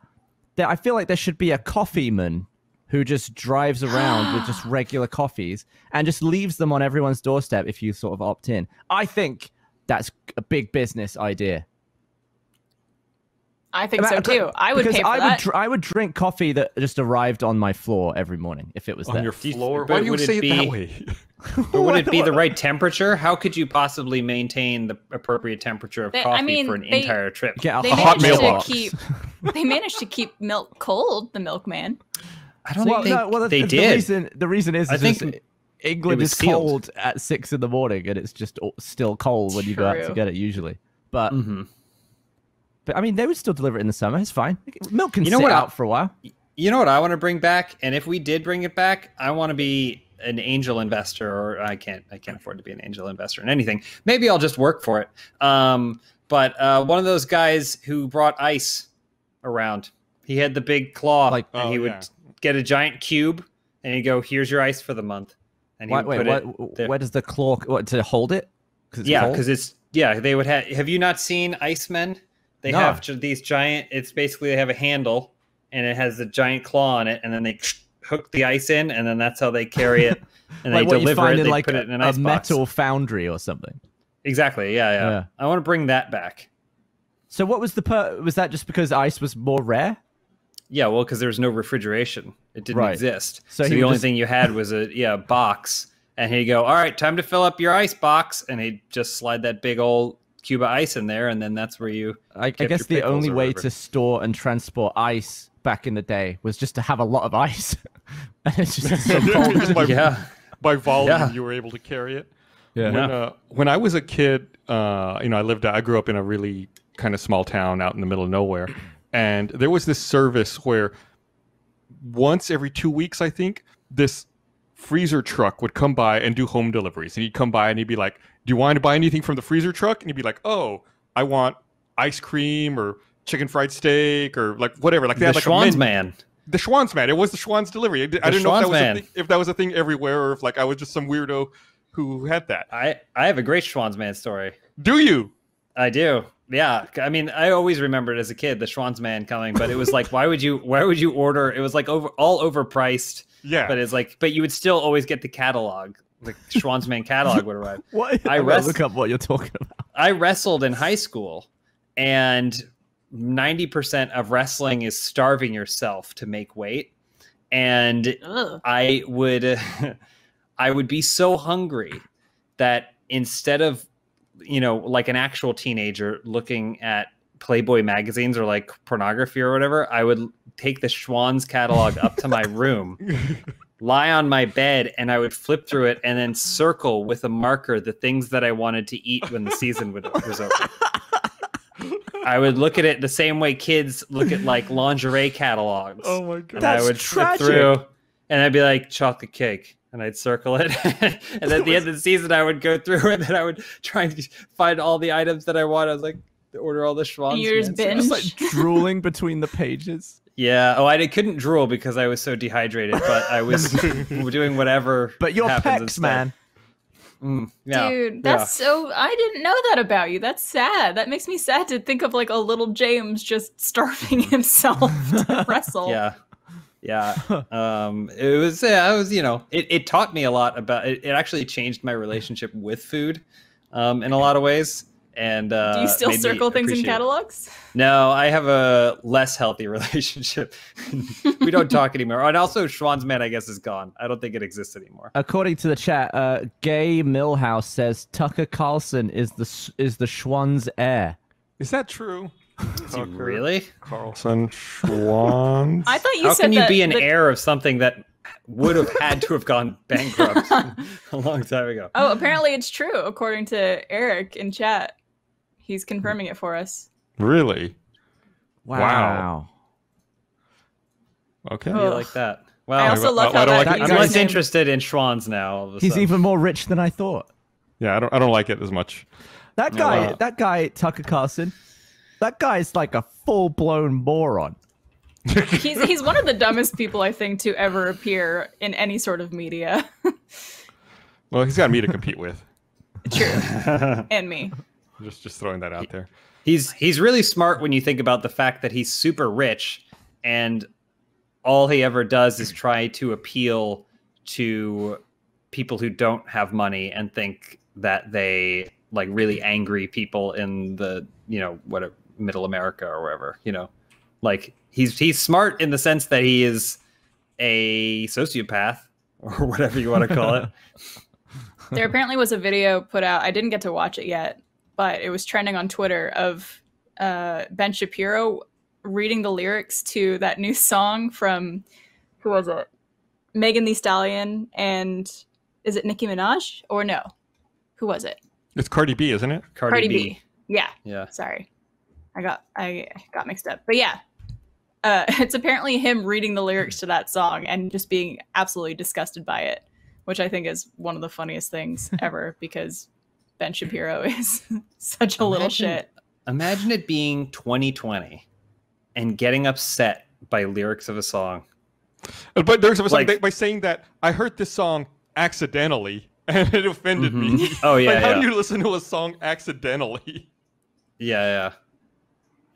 there, I feel like there should be a coffee man who just drives around with just regular coffees and just leaves them on everyone's doorstep if you sort of opt in. I think that's a big business idea. I think so too. I would pay for I that. Would I would drink coffee that just arrived on my floor every morning if it was on there. Your floor? Why do you say it that way? Or would it be the right temperature? How could you possibly maintain the appropriate temperature of they, coffee I mean, for an they, entire trip? Yeah, they a hot mailbox. Keep, they managed to keep milk cold. The milkman. I don't well, think no, well, they the, did. The reason, the reason is, is I just think England is sealed. cold at six in the morning, and it's just still cold when True. you go out to get it usually. But. Mm-hmm. But I mean, they would still deliver it in the summer. It's fine. Milk can you know sit what I, out for a while. You know what I want to bring back, and if we did bring it back, I want to be an angel investor, or I can't. I can't afford to be an angel investor in anything. Maybe I'll just work for it. Um, but uh, one of those guys who brought ice around. He had the big claw, like, and oh, he would yeah. get a giant cube, and he'd go, "Here's your ice for the month." And he wait, would wait, put what, it there. Where does the claw what, to hold it? Cause it's yeah, because it's yeah. They would have. Have you not seen Icemen? They no. have these giant, it's basically they have a handle and it has a giant claw on it, and then they hook the ice in, and then that's how they carry it. And like they what deliver you find it, in they like put a, it in an ice a box. Metal foundry or something. Exactly, yeah, yeah, yeah. I want to bring that back. So what was the, per was that just because ice was more rare? Yeah, well, because there was no refrigeration. It didn't right. exist. So, so the only just... thing you had was a yeah box, and he'd go, all right, time to fill up your ice box, and he'd just slide that big old cube of ice in there, and then that's where you I, I guess the only way to store and transport ice back in the day was just to have a lot of ice. And it's just so cold. by, yeah. by volume yeah. you were able to carry it. Yeah. When, uh, when I was a kid, uh, you know, I lived I grew up in a really kind of small town out in the middle of nowhere, and there was this service where once every two weeks, I think, this freezer truck would come by and do home deliveries. And he'd come by and he'd be like, do you want to buy anything from the freezer truck? And you'd be like, oh, I want ice cream or chicken fried steak or like whatever. Like they the had like Schwan's a man. The Schwan's man. It was the Schwan's delivery. I, I didn't know if that, was a thing, if that was a thing everywhere or if like I was just some weirdo who had that. I, I have a great Schwan's man story. Do you? I do. Yeah. I mean, I always remembered as a kid the Schwan's man coming, but it was like, why would you, why would you order? It was like over all overpriced. Yeah. But it's like, but you would still always get the catalog. The Schwan's man catalog would arrive. What? I, I wrestled, look up what you're talking about. I wrestled in high school, and ninety percent of wrestling is starving yourself to make weight. And Ugh. I would, I would be so hungry that instead of, you know, like an actual teenager looking at Playboy magazines or like pornography or whatever, I would take the Schwan's catalog up to my room. Lie on my bed, and I would flip through it and then circle with a marker the things that I wanted to eat when the season would, was over. I would look at it the same way kids look at like lingerie catalogs. Oh my god, and that's I would tragic. Flip through, and I'd be like chocolate cake, and I'd circle it. And at the end of the season, I would go through and then I would try and find all the items that I wanted. I was like, order all the Schwan's. Years binge, like drooling between the pages. Yeah. Oh, I couldn't drool because I was so dehydrated, but I was doing whatever. But your pecs, man. Mm, yeah, dude, that's yeah. so. I didn't know that about you. That's sad. That makes me sad to think of like a little James just starving himself to wrestle. Yeah. Yeah. Um, it was. Yeah, I was. You know, it, it taught me a lot about. It, it actually changed my relationship with food, um, in a lot of ways. And uh, do you still circle things in catalogs? No, I have a less healthy relationship. We don't talk anymore. And also, Schwan's man, I guess, is gone. I don't think it exists anymore. According to the chat, uh, Gay Millhouse says Tucker Carlson is the is the Schwan's heir. Is that true? Is Tucker, really? Carlson Schwan's. I thought you How said can you that, be an that... heir of something that would have had to have gone bankrupt a long time ago? Oh, apparently it's true, according to Eric in chat. He's confirming it for us. Really? Wow. wow. Okay. Oh. Like that. Wow. I also love I, how I, that I, that I'm less interested in Schwan's now. All of a sudden. He's even more rich than I thought. Yeah, I don't I don't like it as much. That guy, uh, that guy, Tucker Carlson, that guy's like a full-blown moron. he's he's one of the dumbest people, I think, to ever appear in any sort of media. Well, he's got me to compete with. True. And me. Just just throwing that out there. He's he's really smart when you think about the fact that he's super rich and all he ever does is try to appeal to people who don't have money and think that they like really angry people in the, you know, what middle America or wherever, you know, like he's, he's smart in the sense that he is a sociopath or whatever you want to call it. There apparently was a video put out. I didn't get to watch it yet, but it was trending on Twitter of uh, Ben Shapiro reading the lyrics to that new song from, who was it? Megan Thee Stallion and is it Nicki Minaj or no? Who was it? It's Cardi B, isn't it? Cardi, Cardi B. B. Yeah. Yeah. Sorry. I got I got mixed up. But yeah, uh, it's apparently him reading the lyrics to that song and just being absolutely disgusted by it, which I think is one of the funniest things ever because Ben Shapiro is such a imagine, little shit. Imagine it being twenty twenty and getting upset by lyrics of a song. But there's a like, by saying that I heard this song accidentally and it offended mm-hmm. me. Oh yeah, like, yeah. How do you listen to a song accidentally? Yeah, yeah.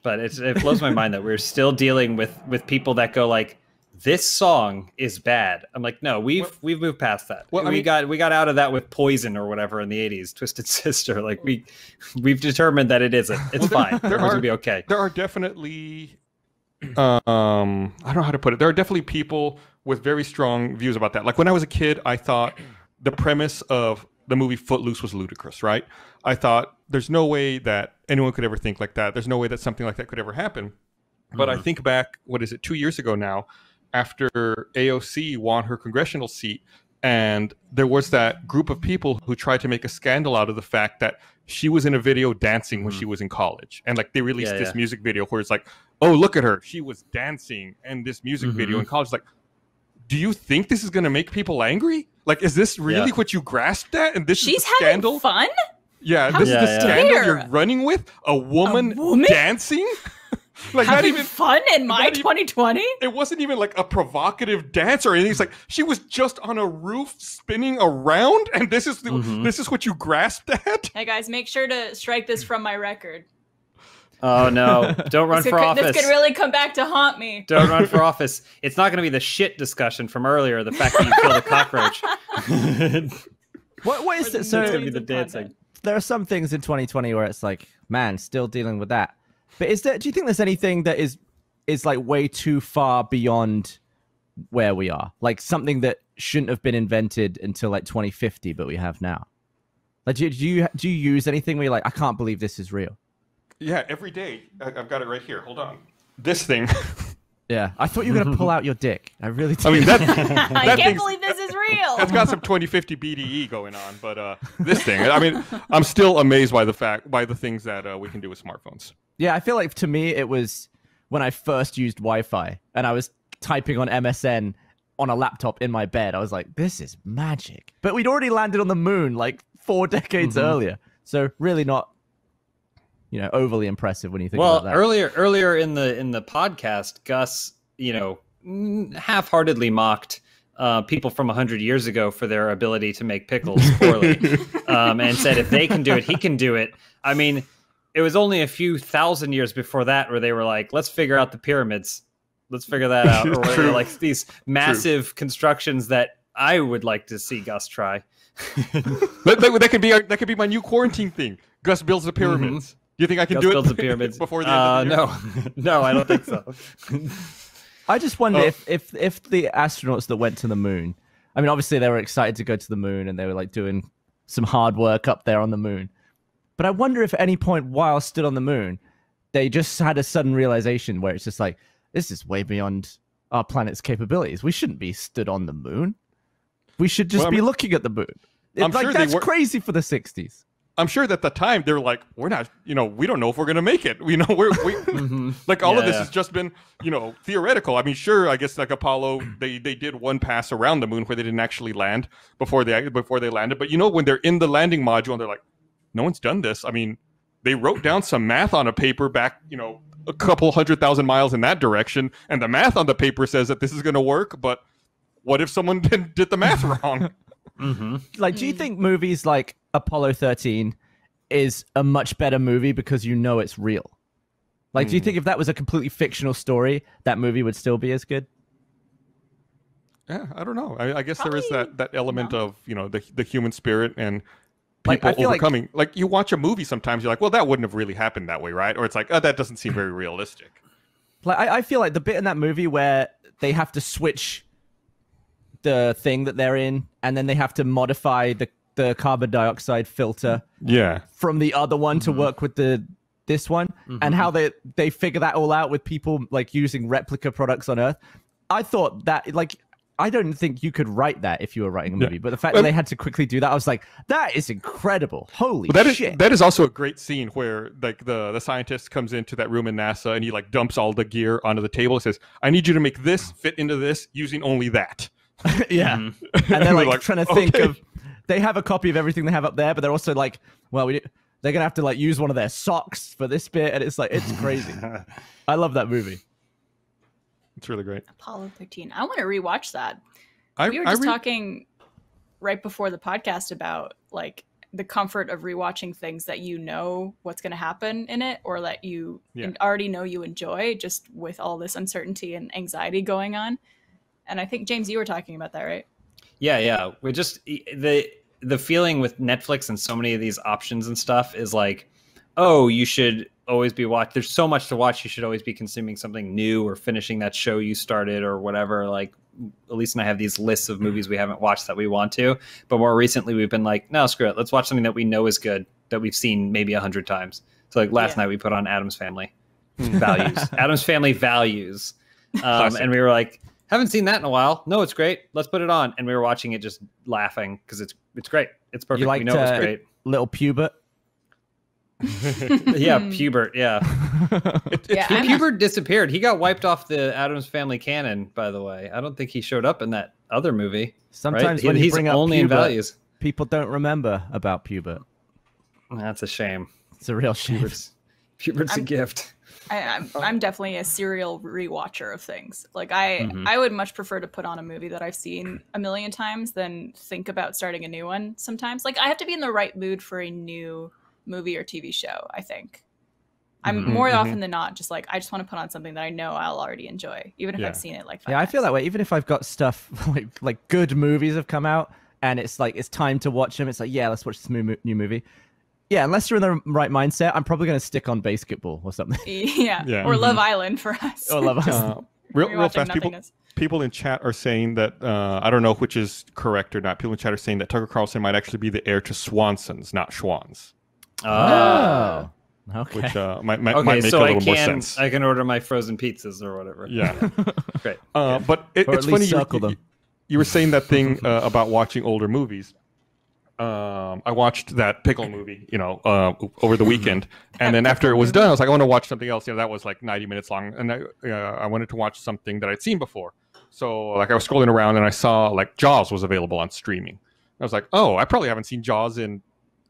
But it's, it blows my mind that we're still dealing with with people that go like, this song is bad. I'm like, no, we've well, we've moved past that. Well, we I mean, got we got out of that with Poison or whatever in the eighties, Twisted Sister. Like we we've determined that it isn't. It's well, fine. There, there are, gonna be okay. There are definitely. Um, I don't know how to put it. There are definitely people with very strong views about that. Like when I was a kid, I thought the premise of the movie Footloose was ludicrous, right? I thought there's no way that anyone could ever think like that. There's no way that something like that could ever happen. But mm-hmm. I think back, what is it, two years ago now, after A O C won her congressional seat, and there was that group of people who tried to make a scandal out of the fact that she was in a video dancing when mm. she was in college. And like they released yeah, this yeah. music video where it's like, oh, look at her. She was dancing in this music mm-hmm. video in college. Like, do you think this is going to make people angry? Like, is this really yeah. what you grasped at? And this She's is the scandal? Having fun? Yeah, how this yeah, is the yeah. scandal Where? You're running with? A woman, a woman? Dancing? Like having not even fun in my twenty twenty. It wasn't even like a provocative dance or anything. It's like she was just on a roof spinning around, and this is the, mm-hmm. this is what you grasped at. Hey guys, make sure to strike this from my record. Oh no! Don't run for could, office. This could really come back to haunt me. Don't run for office. It's not going to be the shit discussion from earlier. The fact that you killed a cockroach. what? What is it? So it's going to be the dancing. There are some things in twenty twenty where it's like, man, still dealing with that. But is there, do you think there's anything that is is like way too far beyond where we are? Like something that shouldn't have been invented until like twenty fifty, but we have now. Like, do, do you do you use anything where you're like, I can't believe this is real? Yeah, every day. I've got it right here. Hold on. This thing. Yeah, I thought you were gonna pull out your dick. I really. Did. I mean, that. that I can't believe this is real. It's got some twenty fifty B D E going on, but uh, this thing. I mean, I'm still amazed by the fact by the things that uh, we can do with smartphones. Yeah, I feel like to me it was when I first used Wi-Fi and I was typing on M S N on a laptop in my bed. I was like, this is magic. But we'd already landed on the moon like four decades mm-hmm. earlier, so really not. You know, overly impressive when you think well, about that. Well, earlier, earlier in the in the podcast, Gus, you know, half-heartedly mocked uh, people from a hundred years ago for their ability to make pickles poorly, um, and said if they can do it, he can do it. I mean, it was only a few thousand years before that where they were like, let's figure out the pyramids, let's figure that out, or whatever, like these massive True. Constructions that I would like to see Gus try. that, that, that could be our, that could be my new quarantine thing. Gus builds the pyramids. Mm-hmm. You think I can Gus do builds it the pyramids. Before the uh, end of the year? No, no, I don't think so. I just wonder oh. if, if if the astronauts that went to the moon, I mean, obviously they were excited to go to the moon and they were like doing some hard work up there on the moon. But I wonder if at any point while stood on the moon, they just had a sudden realization where it's just like, this is way beyond our planet's capabilities. We shouldn't be stood on the moon. We should just well, be I mean, looking at the moon. It's I'm like, sure that's they were crazy for the sixties. I'm sure that at the time they're like, we're not, you know, we don't know if we're going to make it. We know we're we, mm-hmm. like all yeah, of this yeah. has just been, you know, theoretical. I mean, sure, I guess like Apollo, they, they did one pass around the moon where they didn't actually land before they before they landed. But, you know, when they're in the landing module and they're like, no one's done this. I mean, they wrote down some math on a paper back, you know, a couple hundred thousand miles in that direction. And the math on the paper says that this is going to work. But what if someone did, did the math wrong? Mm-hmm. Like, do you think movies like Apollo thirteen is a much better movie because you know it's real? Like, mm. do you think if that was a completely fictional story, that movie would still be as good? Yeah, I don't know. I, I guess Probably, there is that that element no. of, you know, the the human spirit and people like, overcoming. Like, like you watch a movie sometimes, you're like, well, that wouldn't have really happened that way, right? Or it's like, oh, that doesn't seem very realistic. Like, I, I feel like the bit in that movie where they have to switch the thing that they're in, and then they have to modify the the carbon dioxide filter yeah. from the other one mm-hmm. to work with the this one, mm-hmm. and how they they figure that all out with people like using replica products on Earth. I thought that, like, I don't think you could write that if you were writing a movie, yeah. but the fact that um, they had to quickly do that, I was like, that is incredible. Holy that shit. Is, that is also a great scene where like the, the scientist comes into that room in NASA and he like dumps all the gear onto the table and says, I need you to make this fit into this using only that. yeah. Mm-hmm. And they're like, they're like trying to okay. think of, they have a copy of everything they have up there, but they're also like, well, we do, they're going to have to like use one of their socks for this bit. And it's like, it's crazy. I love that movie. It's really great. Apollo thirteen. I want to rewatch that. I, we were just re- talking right before the podcast about like the comfort of rewatching things that you know what's going to happen in it, or that you yeah. already know you enjoy, just with all this uncertainty and anxiety going on. And I think, James, you were talking about that, right? Yeah, yeah. We're just the the feeling with Netflix and so many of these options and stuff is like, oh, you should always be watching. There's so much to watch. You should always be consuming something new or finishing that show you started or whatever. Like, Elise and I have these lists of movies we haven't watched that we want to. But more recently, we've been like, no, screw it. Let's watch something that we know is good, that we've seen maybe a hundred times. So like last yeah. night we put on Adam's Family Values. Adam's Family Values. Um, and we were like, haven't seen that in a while. No, it's great. Let's put it on. And we were watching it just laughing because it's it's great. It's perfect. You liked, we know it's uh, great. Little Pubert. yeah, Pubert. Yeah. it, yeah Pubert not... disappeared. He got wiped off the Addams Family canon, by the way. I don't think he showed up in that other movie. Sometimes right? when he, you he's bring up only Pubert, in values. People don't remember about Pubert. That's a shame. It's a real shame. Pubert's, Pubert's a gift. I, I'm, I'm definitely a serial rewatcher of things. Like I, mm-hmm. I would much prefer to put on a movie that I've seen a million times than think about starting a new one sometimes. Like I have to be in the right mood for a new movie or T V show, I think. I'm mm-hmm. more mm-hmm. often than not just like, I just want to put on something that I know I'll already enjoy, even if yeah. I've seen it like five Yeah, times. I feel that way. Even if I've got stuff, like like good movies have come out and it's like, it's time to watch them. It's like, yeah, let's watch this new movie. Yeah, unless you're in the right mindset, I'm probably going to stick on basketball or something. Yeah, yeah. or Love Island for us. Or Love Island. Uh, real, real fast, people, people in chat are saying that, uh, I don't know which is correct or not, people in chat are saying that Tucker Carlson might actually be the heir to Swanson's, not Schwan's. Oh. oh. Okay. Which uh, might, might, okay, might make so a little I can, more sense. I can order my frozen pizzas or whatever. Yeah. yeah. Great. Uh, yeah. But it, it's funny, you, you, you were saying that thing uh, about watching older movies. Um, I watched that pickle movie, you know, uh, over the weekend, and then after it was done, I was like, I want to watch something else. You know, that was like ninety minutes long, and I, uh, I wanted to watch something that I'd seen before. So, like, I was scrolling around and I saw like Jaws was available on streaming. I was like, oh, I probably haven't seen Jaws in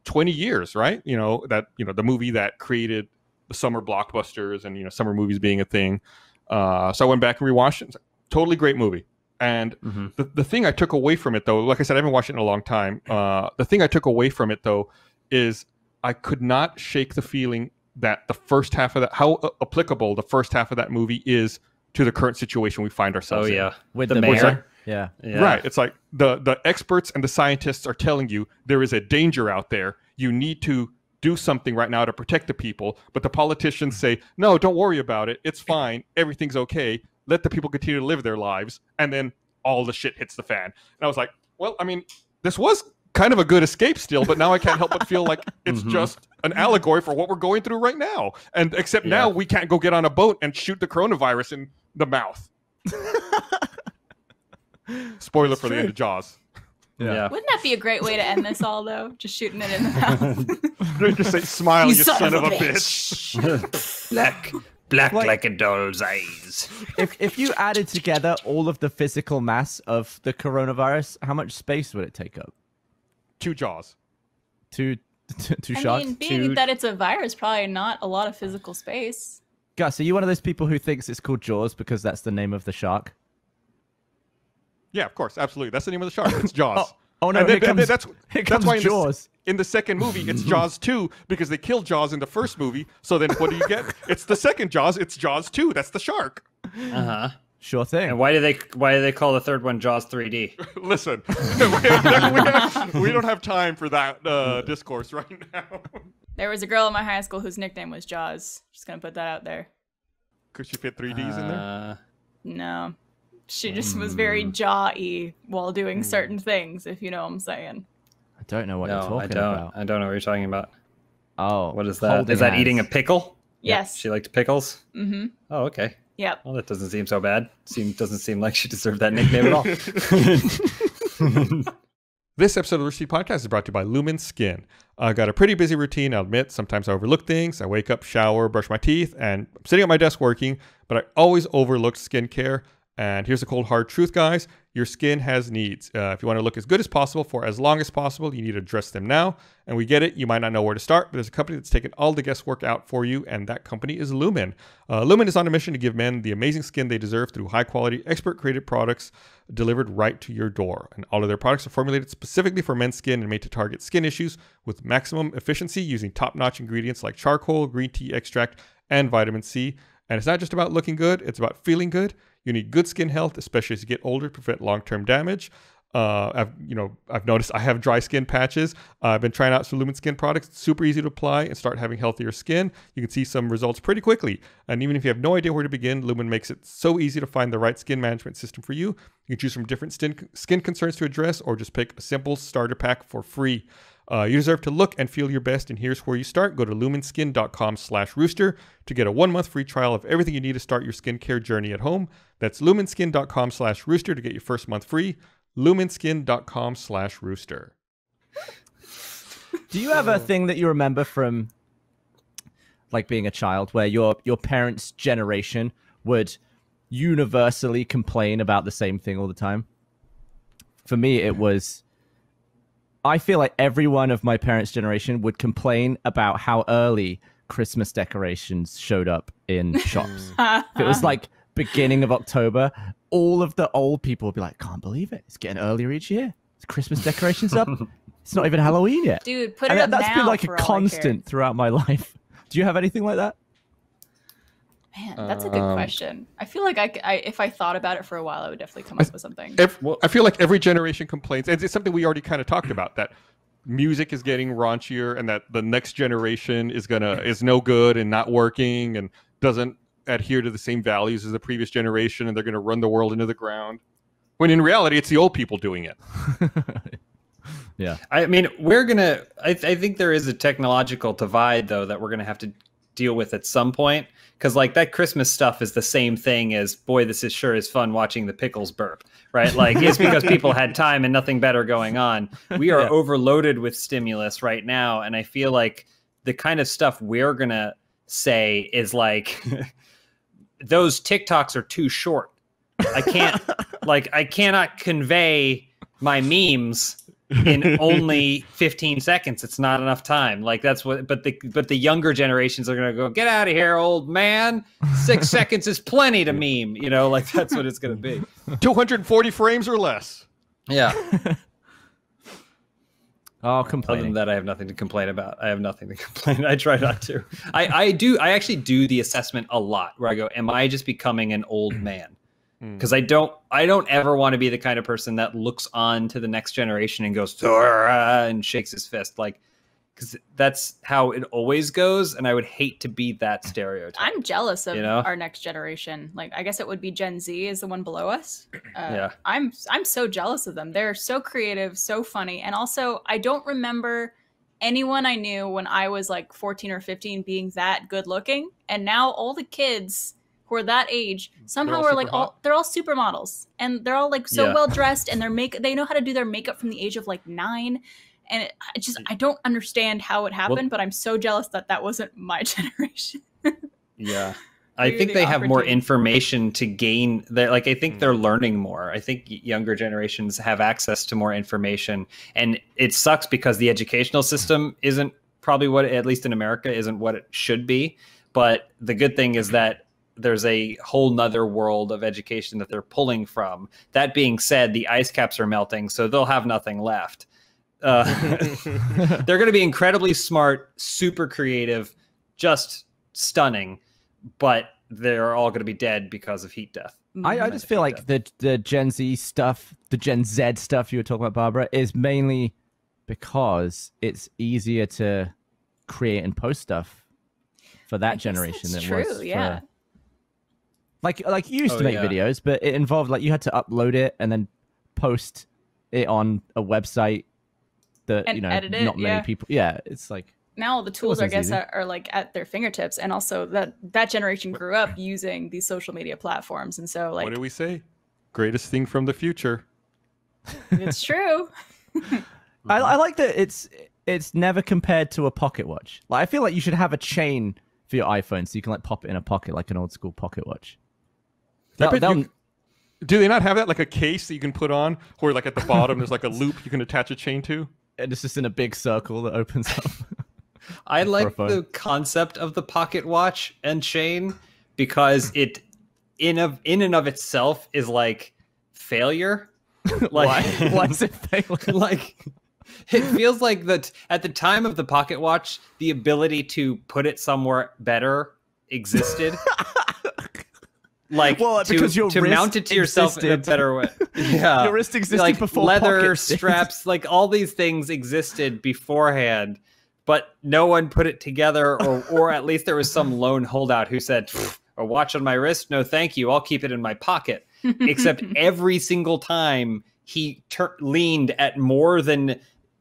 twenty years, right? You know, that you know the movie that created the summer blockbusters and you know summer movies being a thing. Uh, so I went back and rewatched it. It's a totally great movie. And mm-hmm. the, the thing I took away from it, though, like I said, I haven't watched it in a long time. Uh, the thing I took away from it, though, is I could not shake the feeling that the first half of that, how uh, applicable the first half of that movie is to the current situation we find ourselves in. Oh, yeah. In. With the, the mayor. Like, yeah. yeah. Right. It's like the, the experts and the scientists are telling you there is a danger out there. You need to do something right now to protect the people. But the politicians say, no, don't worry about it. It's fine. Everything's okay. Let the people continue to live their lives, and then all the shit hits the fan. And I was like, well, I mean, this was kind of a good escape still, but now I can't help but feel like it's mm-hmm. just an allegory for what we're going through right now. And except yeah. now we can't go get on a boat and shoot the coronavirus in the mouth. Spoiler it's for true. The end of Jaws. Yeah. yeah. Wouldn't that be a great way to end this all, though? Just shooting it in the mouth. Just say, smile, you, you son, son of a bitch. bitch. Black, black like, like a doll's eyes. If, if you added together all of the physical mass of the coronavirus, how much space would it take up? Two jaws. Two, two, two I shots? I mean, being two... that it's a virus, probably not a lot of physical space. Gus, are you one of those people who thinks it's called Jaws because that's the name of the shark? Yeah, of course, absolutely. That's the name of the shark. It's Jaws. oh, oh no, and here, then, comes, that's, here that's comes why in Jaws. The, in the second movie, it's Jaws two because they killed Jaws in the first movie. So then what do you get? It's the second Jaws. It's Jaws two. That's the shark. Uh-huh. Sure thing. And why do they why do they call the third one Jaws three D? Listen, we, we don't have time for that uh, discourse right now. There was a girl in my high school whose nickname was Jaws. Just going to put that out there. Could she fit three Ds uh, in there? No. She just was very jaw-y while doing certain things, if you know what I'm saying. I don't know what no, you're talking I don't. about. I don't know what you're talking about. Oh. What is that? Is that hands. eating a pickle? Yes. Yep. She liked pickles? Mm-hmm. Oh, okay. Yep. Well, that doesn't seem so bad. Seem, doesn't seem like she deserved that nickname at all. This episode of the Rooster Teeth Podcast is brought to you by Lumen Skin. I got a pretty busy routine, I'll admit. Sometimes I overlook things. I wake up, shower, brush my teeth, and I'm sitting at my desk working, but I always overlook skincare. And here's the cold hard truth, guys. Your skin has needs. Uh, if you want to look as good as possible for as long as possible, you need to address them now. And we get it. You might not know where to start, but there's a company that's taken all the guesswork out for you, and that company is Lumen. Uh, Lumen is on a mission to give men the amazing skin they deserve through high-quality, expert-created products delivered right to your door. And all of their products are formulated specifically for men's skin and made to target skin issues with maximum efficiency using top-notch ingredients like charcoal, green tea extract, and vitamin C. And it's not just about looking good, it's about feeling good. You need good skin health, especially as you get older, to prevent long-term damage. Uh, I've, you know, I've noticed I have dry skin patches. Uh, I've been trying out some Lumen Skin products. It's super easy to apply and start having healthier skin. You can see some results pretty quickly. And even if you have no idea where to begin, Lumen makes it so easy to find the right skin management system for you. You can choose from different skin, skin concerns to address, or just pick a simple starter pack for free. Uh, you deserve to look and feel your best, and here's where you start. Go to lumenskin.com slash rooster to get a one-month free trial of everything you need to start your skincare journey at home. That's lumenskin.com slash rooster to get your first month free. lumenskin.com slash rooster. Do you have a thing that you remember from, like, being a child where your, your parents' generation would universally complain about the same thing all the time? For me, it was... I feel like everyone of my parents' generation would complain about how early Christmas decorations showed up in shops. If it was like beginning of October, all of the old people would be like, can't believe it. It's getting earlier each year. It's Christmas decorations up. It's not even Halloween yet. Dude, put it and up that's now. That's been like a constant throughout my life. Do you have anything like that? Man, that's a good um, question. I feel like I, I, if I thought about it for a while, I would definitely come I, up with something. If, well, I feel like every generation complains. And it's something we already kind of talked about, that music is getting raunchier and that the next generation is gonna is no good and not working and doesn't adhere to the same values as the previous generation, and they're going to run the world into the ground. When in reality, it's the old people doing it. Yeah. I mean, we're going to... I think there is a technological divide, though, that we're going to have to deal with at some point, because like that Christmas stuff is the same thing as, boy, this is sure is fun watching the pickles burp, right? Like it's because people had time and nothing better going on. We are yeah. overloaded with stimulus right now, and I feel like the kind of stuff we're gonna say is like, those TikToks are too short. I can't like I cannot convey my memes in only fifteen seconds. It's not enough time. Like that's what, but the but the younger generations are gonna go, get out of here, old man, six seconds is plenty to meme, you know, like that's what it's gonna be. Two hundred forty frames or less. Yeah. Oh, complaining. Other than that, I have nothing to complain about. I have nothing to complain. I try not to. I I do I actually do the assessment a lot where I go, am I just becoming an old man? Because I don't, I don't ever want to be the kind of person that looks on to the next generation and goes and shakes his fist, like, because that's how it always goes, and I would hate to be that stereotype. I'm jealous of you know? our next generation. Like, I guess it would be Gen Z is the one below us. Uh, yeah, I'm, I'm so jealous of them. They're so creative, so funny, and also I don't remember anyone I knew when I was like fourteen or fifteen being that good looking, and now all the kids who are that age somehow are like all they're all supermodels and they're all like so yeah. well dressed and their make they know how to do their makeup from the age of like nine. And it, I just I don't understand how it happened, well, but I'm so jealous that that wasn't my generation. Yeah. I think they have more information to gain. They're, like, I think they're learning more. I think younger generations have access to more information. And it sucks because the educational system isn't probably what, at least in America, isn't what it should be. But the good thing is that there's a whole nother world of education that they're pulling from. That being said, the ice caps are melting, so they'll have nothing left. Uh, they're going to be incredibly smart, super creative, just stunning. But they're all going to be dead because of heat death. I, I just feel like the, the Gen Z stuff, the Gen Z stuff you were talking about, Barbara, is mainly because it's easier to create and post stuff for that I generation than true, it was yeah. for... Like, like you used oh, to make yeah. videos, but it involved, like, you had to upload it and then post it on a website that, and you know, edit it, not many yeah. people... Yeah, it's like... Now all the tools, I guess, are, are like at their fingertips, and also that that generation grew up using these social media platforms, and so like. What do we say? Greatest thing from the future. It's true. I, I like that it's it's never compared to a pocket watch. Like I feel like you should have a chain for your iPhone so you can like pop it in a pocket like an old school pocket watch. That, that, you, do they not have that like a case that you can put on, or like at the bottom there's like a loop you can attach a chain to? And it's just in a big circle that opens up. I like the concept of the pocket watch and chain because it in of in and of itself is like failure. Like why? Why is it failing? Like it feels like that at the time of the pocket watch, the ability to put it somewhere better existed. Like well, to, because your to mount it to yourself existed. In a better way. Yeah. Your wrist existed like, before leather straps, like all these things existed beforehand. But no one put it together, or, or at least there was some lone holdout who said, a watch on my wrist? No, thank you. I'll keep it in my pocket. Except every single time he leaned at more than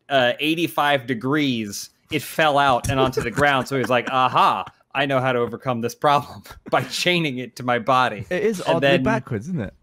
uh, eighty-five degrees, it fell out and onto the ground. So he was like, aha, I know how to overcome this problem by chaining it to my body. It is oddly then, backwards, isn't it?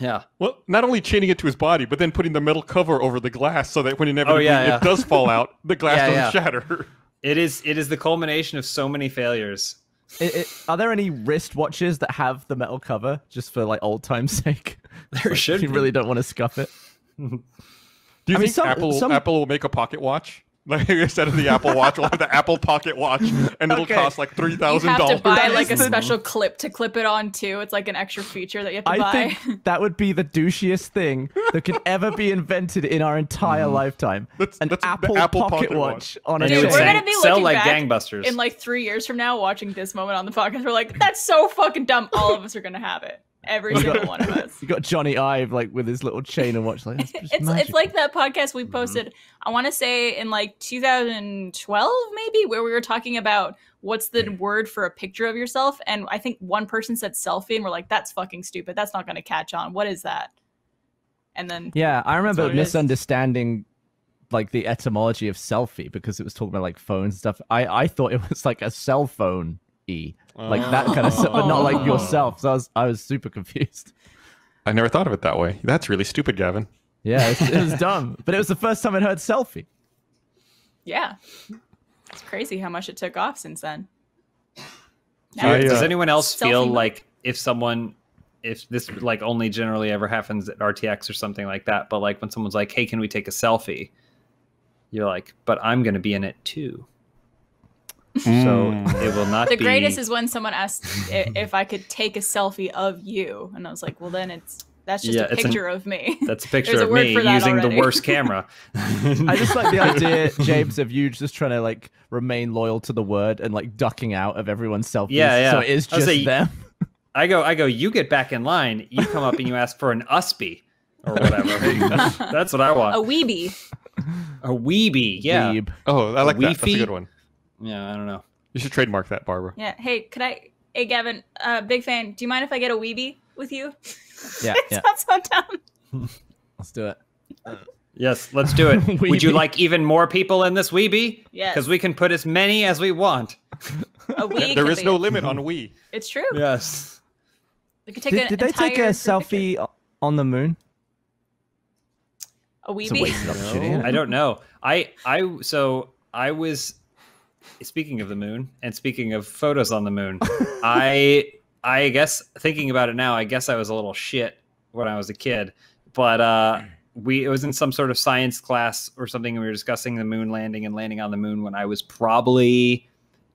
Yeah. Well, not only chaining it to his body, but then putting the metal cover over the glass so that when inevitably oh, yeah, yeah. it does fall out, the glass yeah, doesn't yeah. shatter. It is it is the culmination of so many failures. It, it, are there any wrist watches that have the metal cover just for like old time's sake? There like, should. You be. Really don't want to scuff it. Do you I think mean, some, Apple some... Apple will make a pocket watch? Like instead of the Apple Watch, we'll have the Apple Pocket Watch, and it'll okay. cost like three thousand dollars. You have to buy like a special clip to clip it on too. It's like an extra feature that you have to I buy. I think that would be the douchiest thing that could ever be invented in our entire lifetime. That's, An that's Apple, Apple Pocket, Pocket Watch, watch. on a Dude, we're gonna be looking like back gangbusters. in like three years from now, watching this moment on the podcast. We're like, that's so fucking dumb. All of us are gonna have it. Every you single got, one of us. You got Johnny Ive like with his little chain and watch. Like, it's magical. It's like that podcast we posted. Mm-hmm. I want to say in like two thousand twelve, maybe, where we were talking about what's the word for a picture of yourself, and I think one person said selfie, and we're like, "That's fucking stupid. That's not going to catch on. What is that?" And then yeah, I remember misunderstanding like the etymology of selfie because it was talking about like phones and stuff. I I thought it was like a cell phone. E. Like oh. that kind of stuff, but not like yourself. So I was, I was super confused. I never thought of it that way. That's really stupid, Gavin. Yeah, it was, it was dumb. But it was the first time I'd heard selfie. Yeah, it's crazy how much it took off since then. Now, I, uh, does anyone else feel like if someone, if this like only generally ever happens at R T X or something like that, but like when someone's like, "Hey, can we take a selfie?" You're like, "But I'm going to be in it too." So it will not be. The greatest is when someone asked if I could take a selfie of you, and I was like, "Well, then it's that's just yeah, a picture an, of me. That's a picture of a me using already. the worst camera." I just like the idea, James, of you just trying to like remain loyal to the word and like ducking out of everyone's selfies. Yeah, yeah. So it is just like, them. I go, I go. You get back in line. You come up and you ask for an usbie or whatever. That's what I want. A weebie. A weebie. Yeah. Weeb. Oh, I like a that. Weefy. That's a good one. Yeah, I don't know. You should trademark that, Barbara. Yeah. Hey, could I? Hey, Gavin, uh, big fan. Do you mind if I get a weebie with you? Yeah. It yeah. sounds so dumb. Let's do it. Uh, yes, let's do it. Would you like even more people in this weebie? Yes. Because we can put as many as we want. A wee. There is no limit on wee. It's true. Yes. We could take did, did they take a selfie picture. on the moon? A weebie? No. I don't know. I I so I was speaking of the moon and speaking of photos on the moon. I I guess thinking about it now, I guess I was a little shit when I was a kid, but uh, we it was in some sort of science class or something, and we were discussing the moon landing and landing on the moon when I was probably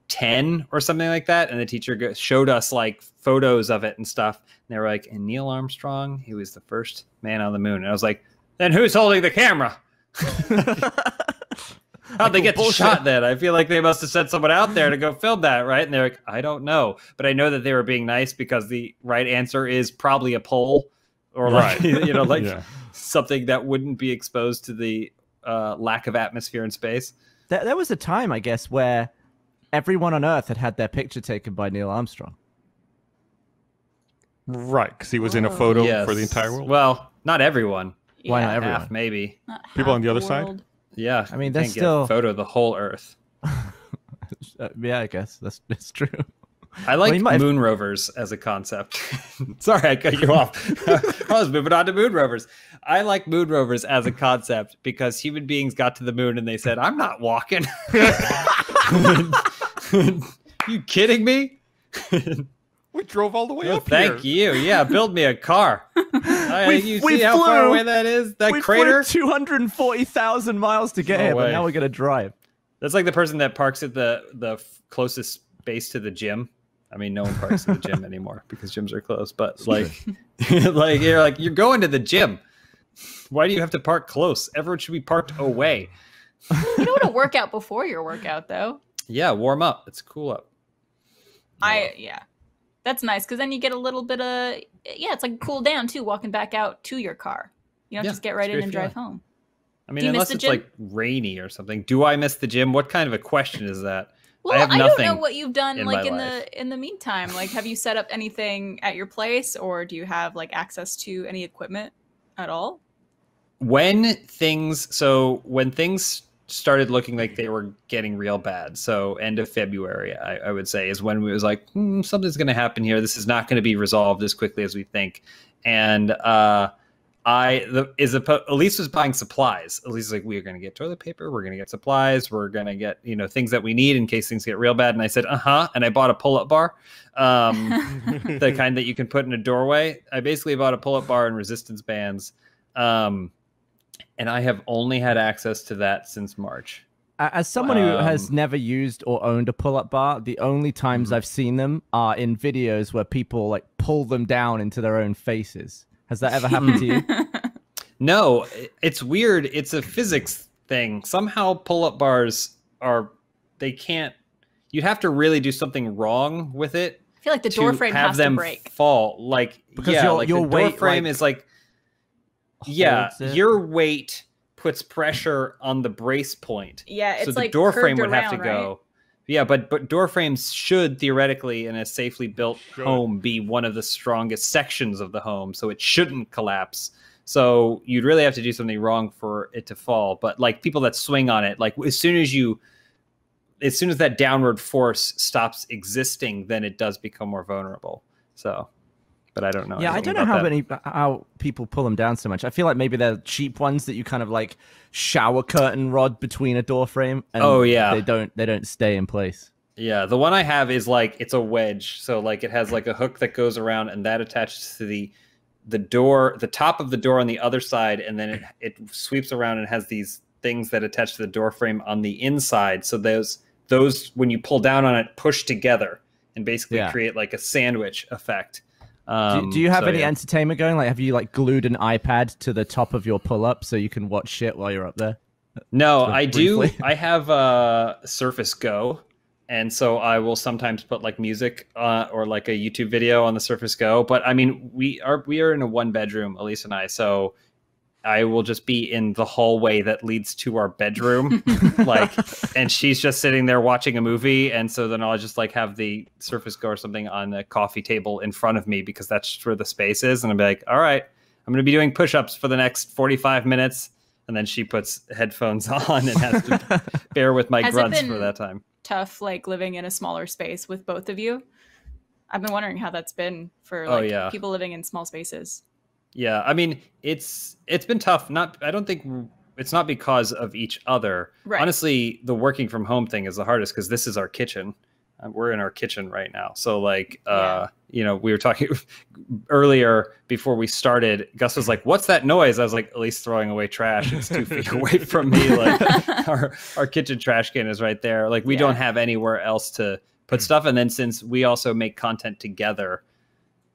ten or something like that, and the teacher showed us like photos of it and stuff, and they were like, and Neil Armstrong, he was the first man on the moon, and I was like, then who's holding the camera? How'd they get bullshit. shot then? I feel like they must have sent someone out there to go film that, right? And they're like, I don't know, but I know that they were being nice because the right answer is probably a pole or right. like you know like yeah. something that wouldn't be exposed to the uh, lack of atmosphere in space. There, there was a time, I guess, where everyone on Earth had had their picture taken by Neil Armstrong. Right, because he was oh, in a photo yes. for the entire world. Well, not everyone. Yeah. Why not everyone? Half, maybe. Not People on the other world. side? Yeah. I mean, that's still... a photo of the whole Earth. Yeah, I guess. That's, that's true. I like well, might... moon rovers as a concept. Sorry, I cut you off. I was moving on to moon rovers. I like moon rovers as a concept because human beings got to the moon and they said, I'm not walking. You kidding me? We drove all the way no, up thank here. Thank you. Yeah, build me a car. uh, we, you we see flew, how far away that is? That we crater? We flew two hundred forty thousand miles to get no here, way. but now we're going to drive. That's like the person that parks at the, the closest space to the gym. I mean, no one parks at the gym anymore because gyms are closed. But like, like, you're like, you're going to the gym. Why do you have to park close? Everyone should be parked away. You don't want to work out before your workout, though. Yeah, warm up. It's cool up. Warm I, up. yeah. That's nice, because then you get a little bit of, yeah, it's like cool down, too, walking back out to your car. You don't yeah, just get right in and drive feeling. home. I mean, unless it's, gym? like, rainy or something. Do I miss the gym? What kind of a question is that? Well, I, have I don't know what you've done, in like, in life. the in the meantime. Like, have you set up anything at your place, or do you have, like, access to any equipment at all? When things, so when things started looking like they were getting real bad, so end of February I, I would say is when we was like, hmm, something's going to happen here. This is not going to be resolved as quickly as we think. And uh, I the, is a, Elise was buying supplies. Elise was like, we are going to get toilet paper. We're going to get supplies. We're going to get you know things that we need in case things get real bad. And I said, uh huh. And I bought a pull up bar, um, the kind that you can put in a doorway. I basically bought a pull up bar and resistance bands. Um, And I have only had access to that since March. As someone um, who has never used or owned a pull-up bar, the only times I've seen them are in videos where people like pull them down into their own faces. Has that ever happened to you? No, it's weird. It's a physics thing. Somehow pull-up bars are, they can't, you have to really do something wrong with it. I feel like the door frame has to break. Fall. Like, because yeah, your, like your the weight, door frame like, is like, yeah, your weight puts pressure on the brace point. Yeah, it's so the like door frame would around, have to right? go. Yeah, but but door frames should theoretically in a safely built sure. home be one of the strongest sections of the home, so it shouldn't collapse. So you'd really have to do something wrong for it to fall. But like people that swing on it, like as soon as you, as soon as that downward force stops existing, then it does become more vulnerable. So. But I don't know. Yeah, I don't know how that. many how people pull them down so much. I feel like maybe they're cheap ones that you kind of like shower curtain rod between a door frame. And oh yeah, they don't they don't stay in place. Yeah, the one I have is like it's a wedge, so like it has like a hook that goes around and that attaches to the the door, the top of the door on the other side, and then it it sweeps around and has these things that attach to the door frame on the inside. So those those when you pull down on it, push together and basically yeah. create like a sandwich effect. Um, do, do you have so, any yeah. entertainment going? Like, have you like glued an iPad to the top of your pull-up so you can watch shit while you're up there? No, so, I briefly. do. I have uh, Surface Go, and so I will sometimes put like music uh, or like a YouTube video on the Surface Go. But I mean, we are we are in a one-bedroom, Elise and I, so I will just be in the hallway that leads to our bedroom, like, and she's just sitting there watching a movie. And so then I'll just like have the Surface Go or something on the coffee table in front of me because that's just where the space is. And I'll be like, all right, I'm going to be doing push-ups for the next forty-five minutes. And then she puts headphones on and has to bear with my grunts for that time. Tough, like living in a smaller space with both of you. I've been wondering how that's been for like oh, yeah. people living in small spaces. Yeah, I mean, it's it's been tough. Not, I don't think it's not because of each other. Right. Honestly, the working from home thing is the hardest because this is our kitchen. We're in our kitchen right now. So like, uh, yeah. you know, we were talking earlier before we started, Gus was like, what's that noise? I was like, Elise throwing away trash. It's two feet away from me. Like our, our kitchen trash can is right there. Like we yeah. don't have anywhere else to put stuff. And then since we also make content together,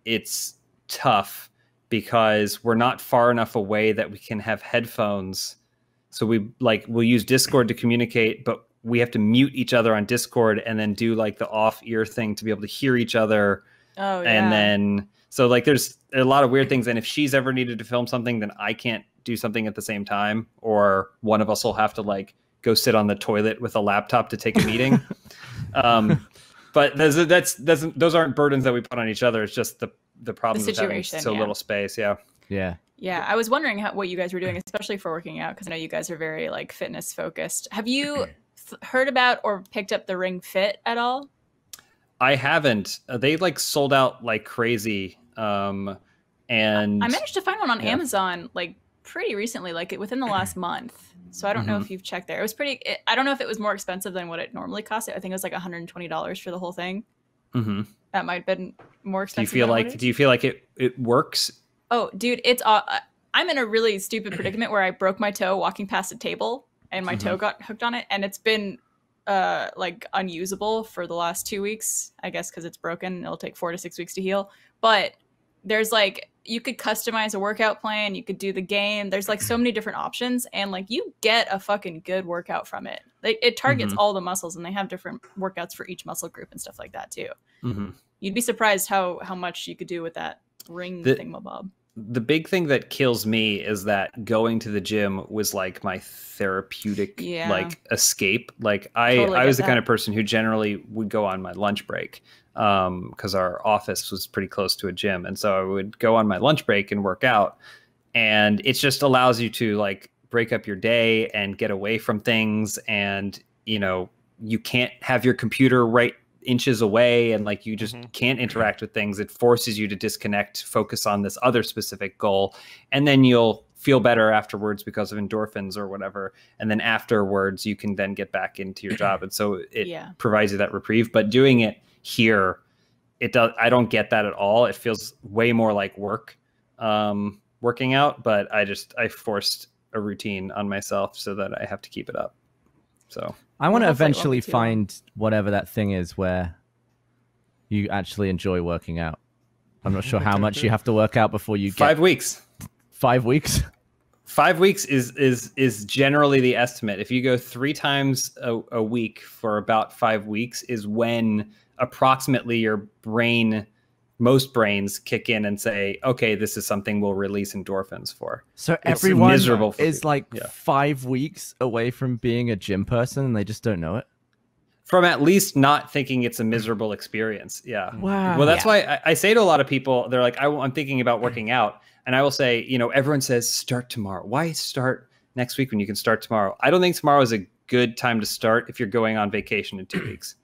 it's tough because we're not far enough away that we can have headphones. So we like, we'll use Discord to communicate, but we have to mute each other on Discord and then do like the off ear thing to be able to hear each other. Oh, yeah. And then, so like there's a lot of weird things. And if she's ever needed to film something, then I can't do something at the same time. Or one of us will have to like go sit on the toilet with a laptop to take a meeting. um, but that's, that's, that's, those aren't burdens that we put on each other. It's just the, the problem of having so yeah. little space. Yeah. Yeah. Yeah, I was wondering how, what you guys were doing, especially for working out, because I know you guys are very like fitness focused. Have you heard about or picked up the Ring Fit at all? I haven't. They like sold out like crazy. Um, and I managed to find one on yeah. Amazon like pretty recently, like within the last month. So I don't mm-hmm. know if you've checked there. It was pretty, it, I don't know if it was more expensive than what it normally cost. I think it was like one hundred twenty dollars for the whole thing. Mm-hmm. That might've been more expensive. Do you feel like, do you feel like it, it works? Oh dude, it's, uh, I'm in a really stupid predicament where I broke my toe walking past a table. And my mm-hmm. toe got hooked on it, and it's been uh, like unusable for the last two weeks, I guess, because it's broken. It'll take four to six weeks to heal. But there's like, you could customize a workout plan. You could do the game. There's like so many different options, and like you get a fucking good workout from it. Like it targets mm-hmm. all the muscles, and they have different workouts for each muscle group and stuff like that too. Mm-hmm. You'd be surprised how how much you could do with that ring the thingamabob. The big thing that kills me is that going to the gym was like my therapeutic yeah. like escape. Like I, totally I was the that. kind of person who generally would go on my lunch break um, because our office was pretty close to a gym. And so I would go on my lunch break and work out. And it just allows you to like break up your day and get away from things. And, you know, you can't have your computer right inches away, and like you just mm-hmm. can't interact with things. It forces you to disconnect, focus on this other specific goal, and then you'll feel better afterwards because of endorphins or whatever. And then afterwards you can then get back into your job, and so it yeah. provides you that reprieve. But doing it here, it does, I don't get that at all. It feels way more like work um working out, but I just I forced a routine on myself so that I have to keep it up. So I want to eventually find whatever that thing is where you actually enjoy working out. I'm not sure how much you have to work out before you get five weeks. Five weeks. Five weeks is is is generally the estimate. If you go three times a, a week for about five weeks is when approximately your brain, most brains kick in and say, okay, this is something we'll release endorphins for. So it's everyone miserable for is you. like yeah. five weeks away from being a gym person, and they just don't know it. From at least not thinking it's a miserable experience. Yeah. Wow. Well, that's yeah. why I, I say to a lot of people, they're like, I, I'm thinking about working out. And I will say, you know, everyone says start tomorrow. Why start next week when you can start tomorrow? I don't think tomorrow is a good time to start if you're going on vacation in two weeks.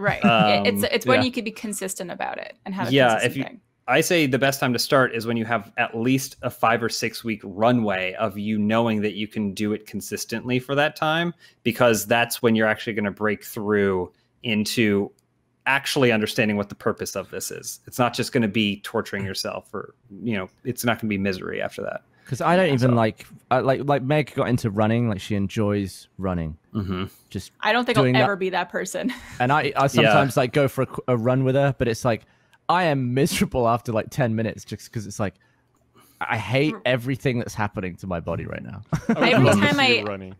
Right. Um, it's it's when yeah. you could be consistent about it and have a yeah, consistent if you, thing. I say the best time to start is when you have at least a five or six week runway of you knowing that you can do it consistently for that time, because that's when you're actually going to break through into actually understanding what the purpose of this is. It's not just going to be torturing yourself, or, you know, it's not going to be misery after that. Because I don't even so. like, I, like, like Meg got into running. Like she enjoys running. Mm-hmm. Just I don't think I'll ever that. be that person. And I, I sometimes yeah. like go for a, a run with her, but it's like, I am miserable after like ten minutes, just because it's like, I hate everything that's happening to my body right now. I every time I, running.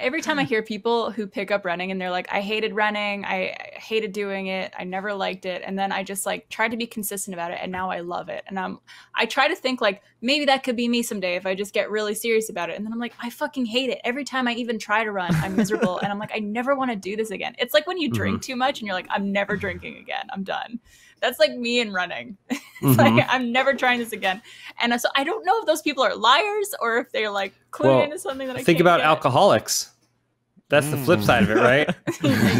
every time I hear people who pick up running and they're like, I hated running. I, I hated doing it. I never liked it. And then I just like tried to be consistent about it, and now I love it. And I'm, I try to think like, maybe that could be me someday if I just get really serious about it. And then I'm like, I fucking hate it. Every time I even try to run, I'm miserable. And I'm like, I never want to do this again. It's like when you drink mm-hmm. too much and you're like, I'm never drinking again. I'm done. That's like me and running. It's mm-hmm. like, I'm never trying this again. And so I don't know if those people are liars or if they're like clued well, into something that I think can't about get. Alcoholics. That's mm. the flip side of it, right?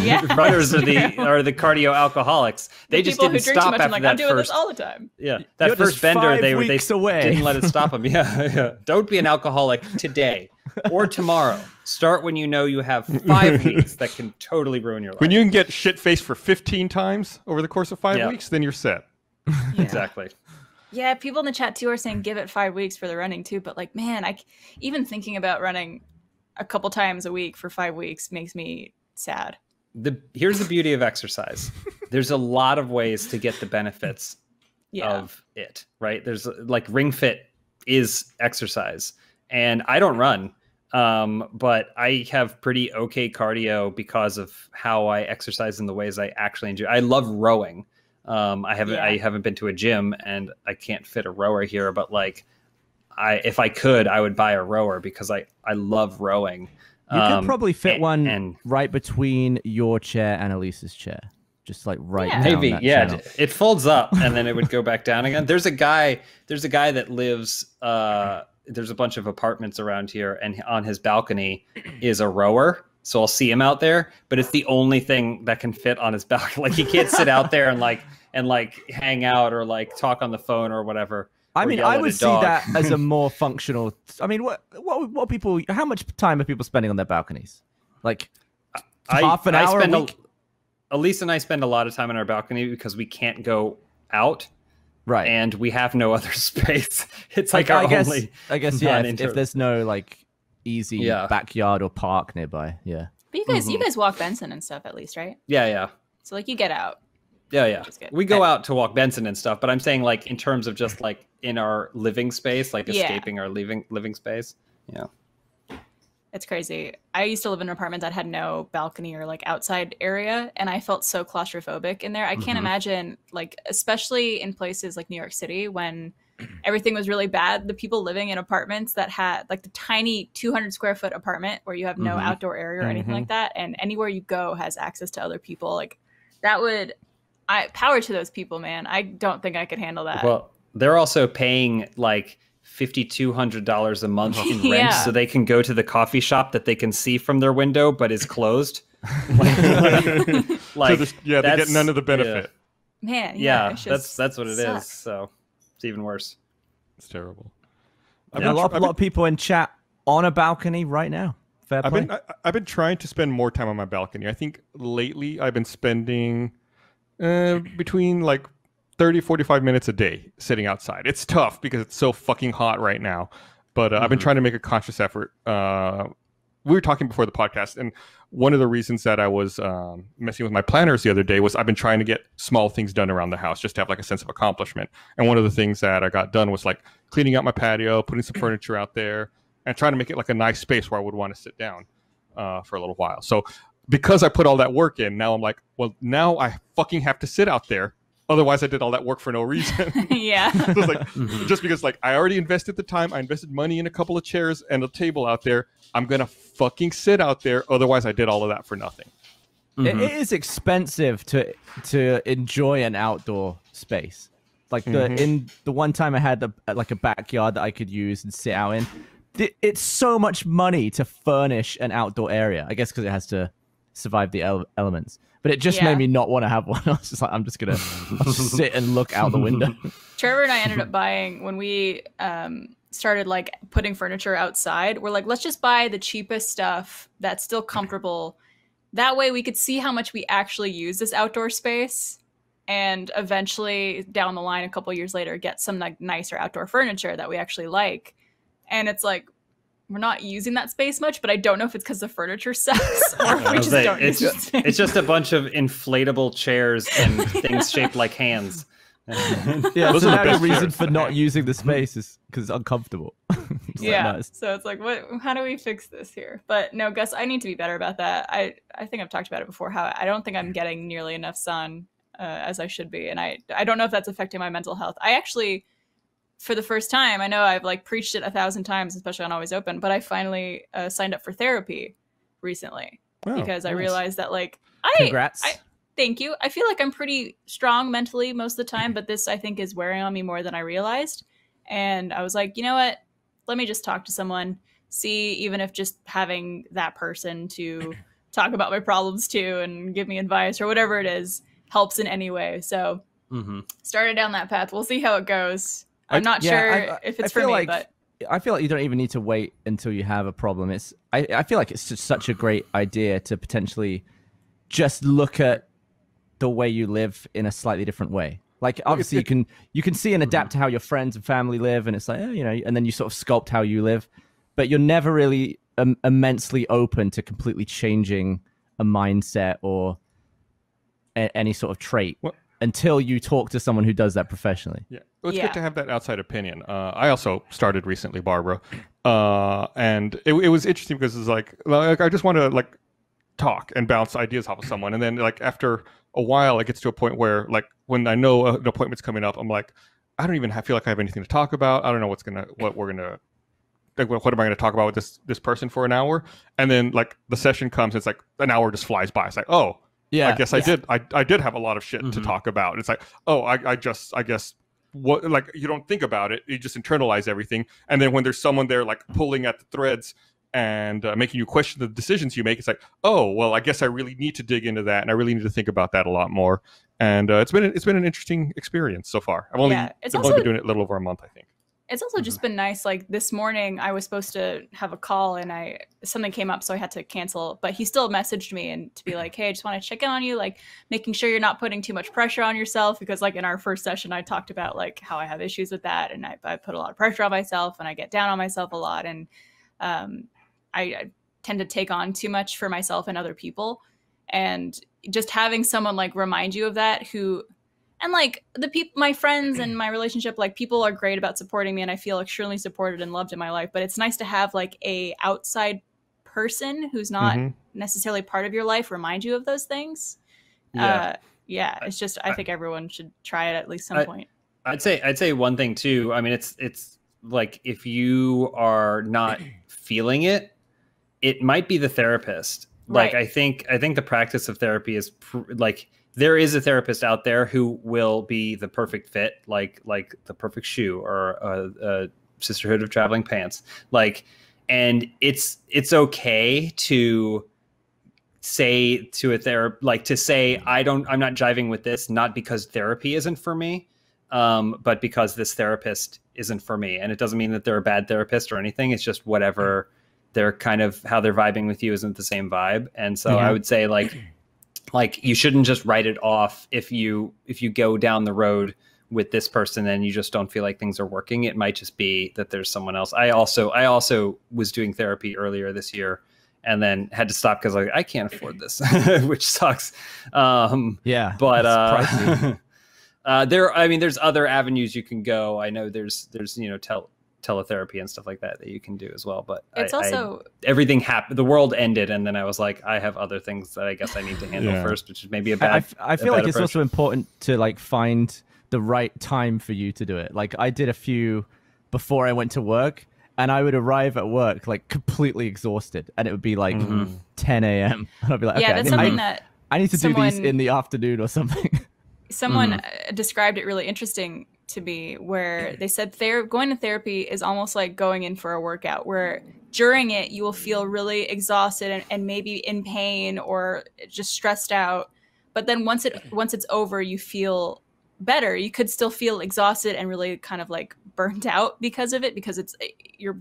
Yeah. Runners are the are the cardio alcoholics. They the just didn't stop after like, that I'm doing first. This all the time. Yeah, that You're first bender, they were they away. Didn't let it stop them. Yeah, yeah. Don't be an alcoholic today or tomorrow. Start when you know you have five weeks that can totally ruin your life. When you can get shit faced for fifteen times over the course of five yeah. weeks, then you're set. Yeah. Exactly. Yeah, people in the chat too are saying give it five weeks for the running too. But like, man, I even thinking about running a couple times a week for five weeks makes me sad. The here's the beauty of exercise. There's a lot of ways to get the benefits yeah. of it, right? There's like Ring Fit is exercise, and I don't run, um, but I have pretty okay cardio because of how I exercise in the ways I actually enjoy. I love rowing. Um, I haven't yeah. I haven't been to a gym, and I can't fit a rower here, but like. I, if I could, I would buy a rower because I, I love rowing. You um, could probably fit and, one and, right between your chair and Elise's chair. Just like right yeah. down Maybe, that yeah. channel. It folds up and then it would go back down again. There's a guy, there's a guy that lives, uh, there's a bunch of apartments around here, and on his balcony is a rower. So I'll see him out there, but it's the only thing that can fit on his balcony. Like he can't sit out there and like, and like hang out or like talk on the phone or whatever. I mean, I would see that as a more functional. I mean, what, what, what people? How much time are people spending on their balconies? Like I, half an I hour spend a week. A, Elise and I spend a lot of time on our balcony because we can't go out, right? And we have no other space. It's like, like our I guess, only. I guess yeah. If, if there's no like easy yeah. backyard or park nearby, yeah. But you guys, mm-hmm. you guys walk Benson and stuff at least, right? Yeah, yeah. So like, you get out. Yeah, yeah. We go out to walk Benson and stuff, but I'm saying like in terms of just like in our living space, like yeah. escaping our living living space. Yeah. It's crazy. I used to live in an apartment that had no balcony or like outside area, and I felt so claustrophobic in there. I can't mm-hmm. imagine, like, especially in places like New York City when everything was really bad, the people living in apartments that had like the tiny two hundred square foot apartment where you have no mm-hmm. outdoor area or mm-hmm. anything like that, and anywhere you go has access to other people. Like that would I power to those people, man. I don't think I could handle that. Well, they're also paying like fifty-two hundred dollars a month in rent yeah. so they can go to the coffee shop that they can see from their window, but is closed. like, like so the, yeah, they get none of the benefit. Yeah. Man, yeah, yeah that's that's what it sucks. Is. So it's even worse. It's terrible. Yeah. Been, a, lot, a lot of people in chat on a balcony right now. Fair play. I've been, I, I've been trying to spend more time on my balcony. I think lately I've been spending Uh, between like thirty, forty-five minutes a day sitting outside. It's tough because it's so fucking hot right now. But uh, mm-hmm. I've been trying to make a conscious effort. Uh, we were talking before the podcast, and one of the reasons that I was um, messing with my planners the other day was I've been trying to get small things done around the house just to have like a sense of accomplishment. And one of the things that I got done was like cleaning out my patio, putting some furniture out there, and trying to make it like a nice space where I would want to sit down uh, for a little while. So because I put all that work in, now I'm like, well, now I fucking have to sit out there. Otherwise, I did all that work for no reason. yeah. So it's like, mm-hmm. just because like I already invested the time, I invested money in a couple of chairs and a table out there. I'm going to fucking sit out there. Otherwise, I did all of that for nothing. Mm-hmm. It is expensive to to enjoy an outdoor space. Like the mm-hmm. in the one time I had a, like a backyard that I could use and sit out in, it's so much money to furnish an outdoor area. I guess because it has to survive the ele elements, but it just yeah. made me not want to have one. I was just like, I'm just gonna just sit and look out the window. Trevor and I ended up buying when we um started like putting furniture outside. We're like, let's just buy the cheapest stuff that's still comfortable. That way, we could see how much we actually use this outdoor space, and eventually, down the line, a couple years later, get some like nicer outdoor furniture that we actually like. And it's like, we're not using that space much, but I don't know if it's because the furniture sucks or if we just saying, don't it's use just, it. It's just a bunch of inflatable chairs and things shaped like hands. yeah, Those so now the best reason chairs. For not using the space is because it's uncomfortable. it's yeah, like, no, it's... so it's like, what? How do we fix this here? But no, Gus, I need to be better about that. I, I think I've talked about it before, how I don't think I'm getting nearly enough sun uh, as I should be. And I, I don't know if that's affecting my mental health. I actually... for the first time, I know I've like preached it a thousand times, especially on Always Open, but I finally uh, signed up for therapy recently wow, because nice. I realized that like, I, Congrats. I, thank you. I feel like I'm pretty strong mentally most of the time, but this I think is wearing on me more than I realized. And I was like, you know what, let me just talk to someone. see, even if just having that person to talk about my problems to and give me advice or whatever it is helps in any way. So mm-hmm. started down that path. We'll see how it goes. I'm not I, yeah, sure I, I, if it's I for feel me, like, but I feel like you don't even need to wait until you have a problem. It's I, I feel like it's just such a great idea to potentially just look at the way you live in a slightly different way. Like obviously you can you can see and adapt to how your friends and family live, and it's like, oh, you know, and then you sort of sculpt how you live, but you're never really um, immensely open to completely changing a mindset or a any sort of trait. What? Until you talk to someone who does that professionally. Yeah, well, it's yeah. good to have that outside opinion. Uh, I also started recently, Barbara, uh, and it, it was interesting because it's like, like I just want to like talk and bounce ideas off of someone, and then like after a while, it gets to a point where like when I know an appointment's coming up, I'm like, I don't even have, feel like I have anything to talk about. I don't know what's gonna, what we're gonna, like, what am I gonna talk about with this this person for an hour? And then like the session comes, it's like an hour just flies by. It's like, oh. Yeah, I guess I yeah. did. I, I did have a lot of shit mm-hmm. to talk about. It's like, oh, I, I just, I guess, what, like, you don't think about it. You just internalize everything. And then when there's someone there, like, pulling at the threads and uh, making you question the decisions you make, it's like, oh, well, I guess I really need to dig into that. And I really need to think about that a lot more. And uh, it's been, it's been an interesting experience so far. I've only, yeah, it's I've also, only been doing it a little over a month, I think. It's also mm-hmm. just been nice. Like, this morning, I was supposed to have a call, and I something came up, so I had to cancel. But he still messaged me and to be like, hey, I just want to check in on you, like, making sure you're not putting too much pressure on yourself. Because, like, in our first session, I talked about, like, how I have issues with that, and I, I put a lot of pressure on myself, and I get down on myself a lot, and um, I, I tend to take on too much for myself and other people. And just having someone, like, remind you of that who – and like the people, my friends and my relationship, like people are great about supporting me and I feel extremely supported and loved in my life, but it's nice to have like a outside person who's not mm-hmm. necessarily part of your life remind you of those things. Yeah. Uh, yeah. It's just, I think everyone should try it at least some I, point. I'd say, I'd say one thing too. I mean, it's, it's like, if you are not feeling it, it might be the therapist. Like, right. I think, I think the practice of therapy is pr like, there is a therapist out there who will be the perfect fit, like like the perfect shoe or uh, uh, Sisterhood of Traveling Pants. Like, and it's it's okay to say to a therapist, like to say, I don't, I'm not jiving with this, not because therapy isn't for me, um, but because this therapist isn't for me. And it doesn't mean that they're a bad therapist or anything. It's just whatever they're kind of how they're vibing with you isn't the same vibe. And so yeah. I would say like. Like you shouldn't just write it off if you if you go down the road with this person and you just don't feel like things are working. It might just be that there's someone else. I also I also was doing therapy earlier this year and then had to stop because like I can't afford this, which sucks. Um, yeah, but uh, uh, there I mean there's other avenues you can go. I know there's there's you know tell. teletherapy and stuff like that that you can do as well, but it's I, also I, everything happened, the world ended, and then I was like, I have other things that I guess I need to handle yeah. first, which is maybe a bad I, I feel like approach. It's also important to like find the right time for you to do it. Like I did a few before I went to work, and I would arrive at work like completely exhausted, and it would be like mm-hmm. ten a m and I'd be like, okay, yeah, that's I need, something I, that I need to someone, do these in the afternoon or something. Someone mm-hmm. described it really interesting to me where they said ther going to therapy is almost like going in for a workout where during it you will feel really exhausted and, and maybe in pain or just stressed out, but then once it once it's over you feel better. You could still feel exhausted and really kind of like burnt out because of it, because it's you're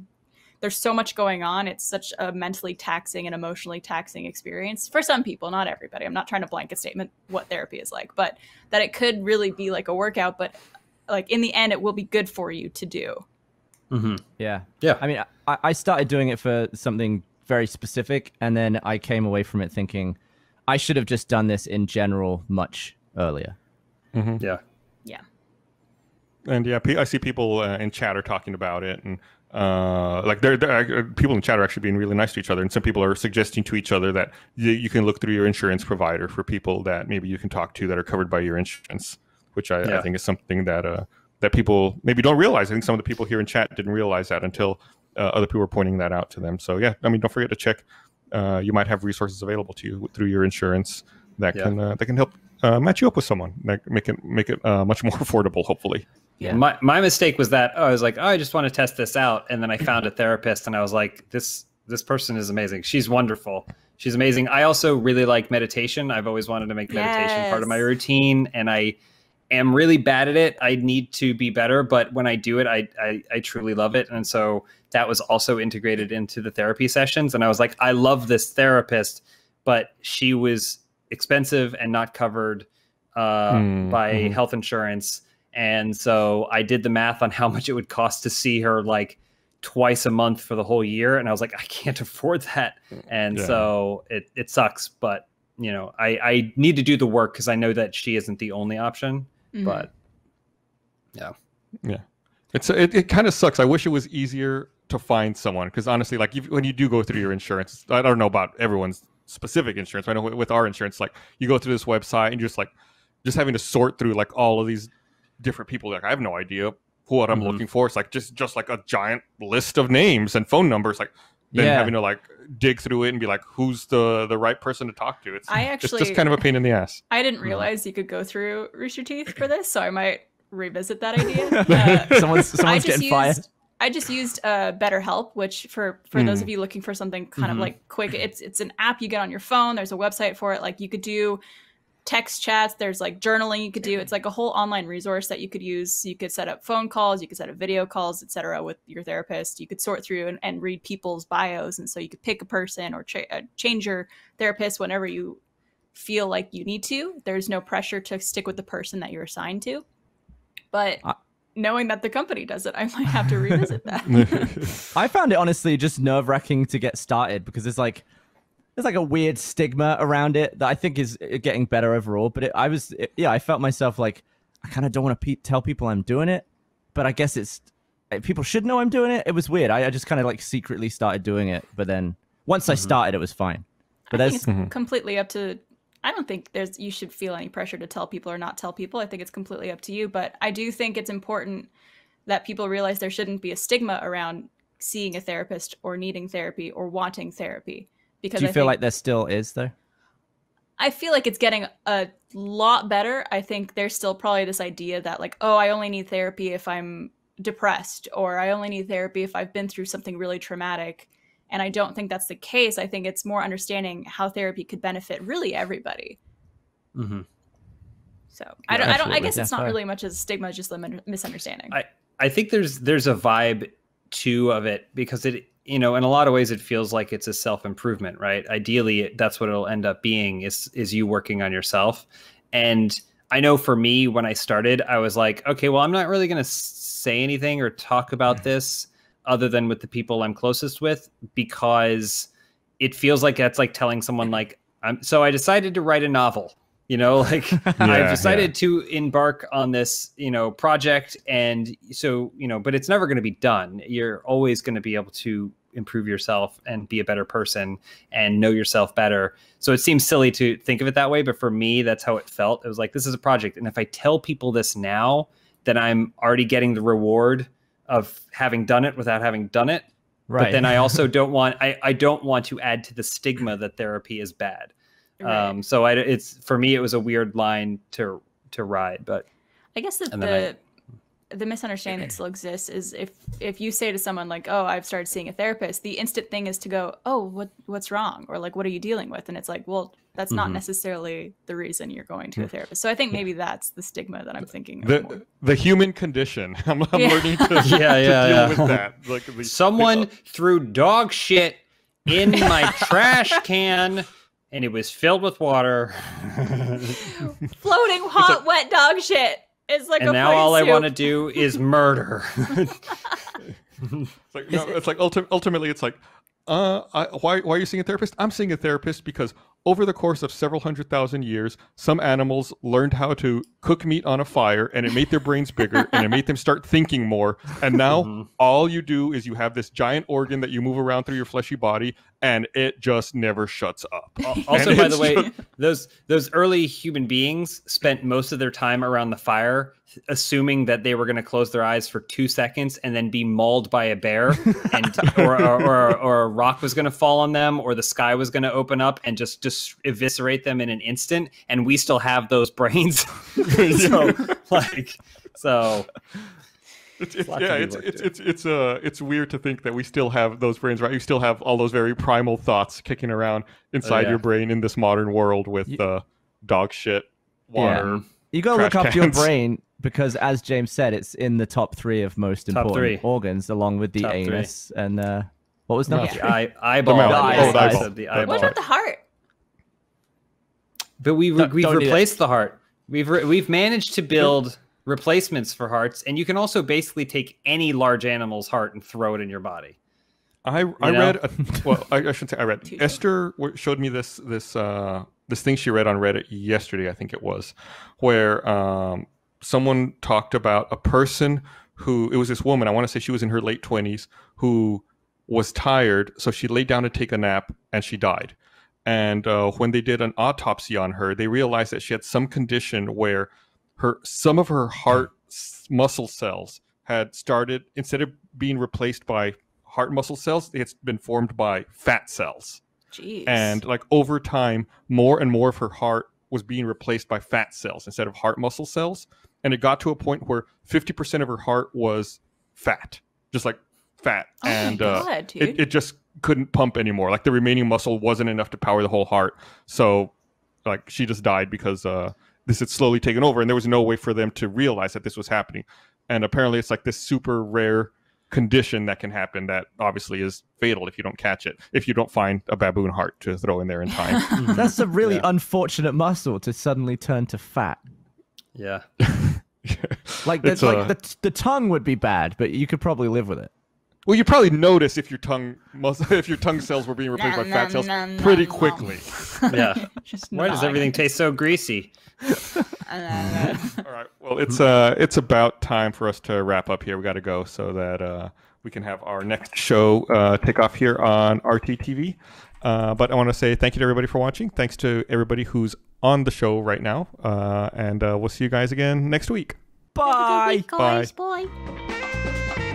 there's so much going on. It's such a mentally taxing and emotionally taxing experience for some people, not everybody. I'm not trying to blanket statement what therapy is like, but that it could really be like a workout, but like in the end, it will be good for you to do. Mm-hmm. Yeah. Yeah. I mean, I, I started doing it for something very specific, and then I came away from it thinking I should have just done this in general much earlier. Mm-hmm. Yeah. Yeah. And yeah, I see people uh, in chat are talking about it, and uh, like they're, they're, people in chat are actually being really nice to each other. And some people are suggesting to each other that you, you can look through your insurance provider for people that maybe you can talk to that are covered by your insurance. Which I, yeah. I think is something that uh, that people maybe don't realize. I think some of the people here in chat didn't realize that until uh, other people were pointing that out to them. So yeah, I mean, don't forget to check. Uh, you might have resources available to you through your insurance that yeah. can uh, that can help uh, match you up with someone, that make it make it uh, much more affordable, hopefully. Yeah. My my mistake was that oh, I was like, oh, I just want to test this out, and then I found a therapist, and I was like, this this person is amazing. She's wonderful. She's amazing. I also really like meditation. I've always wanted to make meditation yes. part of my routine, and I am really bad at it. I need to be better, but when I do it, I, I I truly love it. And so that was also integrated into the therapy sessions. And I was like, I love this therapist, but she was expensive and not covered uh, mm, by mm. health insurance. And so I did the math on how much it would cost to see her like twice a month for the whole year. And I was like, I can't afford that. And yeah. so it, it sucks. But, you know, I, I need to do the work because I know that she isn't the only option. Mm-hmm. But yeah. Yeah. It's, it it kind of sucks. I wish it was easier to find someone because honestly, like you, when you do go through your insurance, I don't know about everyone's specific insurance. I know with our insurance, like you go through this website and you're just like just having to sort through like all of these different people. Like I have no idea what I'm mm-hmm. looking for. It's like just just like a giant list of names and phone numbers. Like then yeah. having to like dig through it and be like, who's the the right person to talk to? It's I actually it's just kind of a pain in the ass. I didn't realize you could go through Rooster Teeth for this, so I might revisit that idea. Uh, someone's someone's getting used, fired. I just used uh, BetterHelp, which for for mm. those of you looking for something kind mm-hmm. of like quick, it's it's an app you get on your phone. There's a website for it. Like you could do text chats, there's like journaling you could do. It's like a whole online resource that you could use. You could set up phone calls, you could set up video calls, et cetera with your therapist. You could sort through and, and read people's bios. And so you could pick a person or ch change your therapist whenever you feel like you need to. There's no pressure to stick with the person that you're assigned to. But I knowing that the company does it, I might have to revisit that. I found it honestly just nerve-wracking to get started because it's like, there's like a weird stigma around it that I think is getting better overall. But it, I was, it, yeah, I felt myself like I kind of don't want to pe tell people I'm doing it, but I guess it's people should know I'm doing it. It was weird. I, I just kind of like secretly started doing it, but then once mm-hmm. I started, it was fine. But I think it's mm-hmm. completely up to. I don't think there's you should feel any pressure to tell people or not tell people. I think it's completely up to you. But I do think it's important that people realize there shouldn't be a stigma around seeing a therapist or needing therapy or wanting therapy. Because Do you I feel think, like there still is, though? I feel like it's getting a lot better. I think there's still probably this idea that like, oh, I only need therapy if I'm depressed, or I only need therapy if I've been through something really traumatic. And I don't think that's the case. I think it's more understanding how therapy could benefit really everybody. Mm-hmm. So yeah, I don't. I don't. I guess it's not really much as a stigma, just a misunderstanding. I I think there's there's a vibe too of it because it. You know, in a lot of ways, it feels like it's a self-improvement, right? Ideally, that's what it'll end up being is, is you working on yourself. And I know for me, when I started, I was like, okay, well, I'm not really going to say anything or talk about this other than with the people I'm closest with, because it feels like that's like telling someone like, I'm, so I decided to write a novel, you know, like yeah, I've decided yeah. to embark on this, you know, project. And so, you know, but it's never going to be done. You're always going to be able to improve yourself and be a better person and know yourself better. So it seems silly to think of it that way, but for me, that's how it felt. It was like, this is a project. And if I tell people this now, then I'm already getting the reward of having done it without having done it. Right. But then I also don't want, I, I don't want to add to the stigma that therapy is bad. Right. Um, so I, it's, for me, it was a weird line to, to ride, but I guess that the, I, the misunderstanding that still exists is if if you say to someone like, oh, I've started seeing a therapist, the instant thing is to go, oh, what what's wrong? Or like, what are you dealing with? And it's like, well, that's mm-hmm. not necessarily the reason you're going to a therapist. So I think maybe that's the stigma that I'm thinking of. The, more. the human condition. I'm, I'm yeah. learning to, yeah, to yeah, deal yeah. with that. Like, someone threw dog shit in my trash can. And it was filled with water. Floating hot, like, wet dog shit. It's like and a now all soup. I want to do is murder. It's like, no, it's like ulti ultimately it's like, uh, I, why, why are you seeing a therapist? I'm seeing a therapist because over the course of several hundred thousand years, some animals learned how to cook meat on a fire, and it made their brains bigger, and it made them start thinking more. And now mm-hmm. all you do is you have this giant organ that you move around through your fleshy body, and it just never shuts up. Also, by the way, just... those those early human beings spent most of their time around the fire, assuming that they were going to close their eyes for two seconds and then be mauled by a bear, and or, or, or, or a rock was going to fall on them, or the sky was going to open up and just just eviscerate them in an instant. And we still have those brains. so like so it's, it's, yeah it's it's, it's it's uh it's weird to think that we still have those brains, right? You still have all those very primal thoughts kicking around inside oh, yeah. your brain in this modern world with uh dog shit, water, yeah. you gotta look up cans. Your brain, because as James said, it's in the top three of most top important three. Organs, along with the top anus three. And uh what was number three? Eye, eyeball. The eyeball. The eyeball. The eyeball. What about the heart? But we re no, we've replaced the heart. We've re we've managed to build replacements for hearts, and you can also basically take any large animal's heart and throw it in your body. I you I know? read a, well I, I should say I read Esther showed me this this uh, this thing she read on Reddit yesterday, I think it was, where um, someone talked about a person who, it was this woman, I want to say she was in her late twenties, who was tired, so she laid down to take a nap and she died. And uh, when they did an autopsy on her, they realized that she had some condition where her some of her heart muscle cells had started, instead of being replaced by heart muscle cells, it's been formed by fat cells. Jeez. And like over time, more and more of her heart was being replaced by fat cells instead of heart muscle cells. And it got to a point where fifty percent of her heart was fat, just like fat. Oh and uh, God, it, it just couldn't pump anymore. Like the remaining muscle wasn't enough to power the whole heart. So like she just died because uh, this had slowly taken over, and there was no way for them to realize that this was happening. And apparently it's like this super rare condition that can happen that obviously is fatal if you don't catch it, if you don't find a baboon heart to throw in there in time. That's a really yeah. unfortunate muscle to suddenly turn to fat. Yeah. Like, the, like uh... the, the tongue would be bad, but you could probably live with it. Well, you probably notice if your tongue muscle, if your tongue cells were being replaced nom, by fat nom, cells nom, pretty nom, quickly. Nom. Yeah. Just why does everything taste so greasy? All right. Well, it's uh, it's about time for us to wrap up here. We got to go so that uh, we can have our next show uh, take off here on R T T V. Uh, but I want to say thank you to everybody for watching. Thanks to everybody who's on the show right now, uh, and uh, we'll see you guys again next week. Bye. Have a good week, guys. Bye. Bye.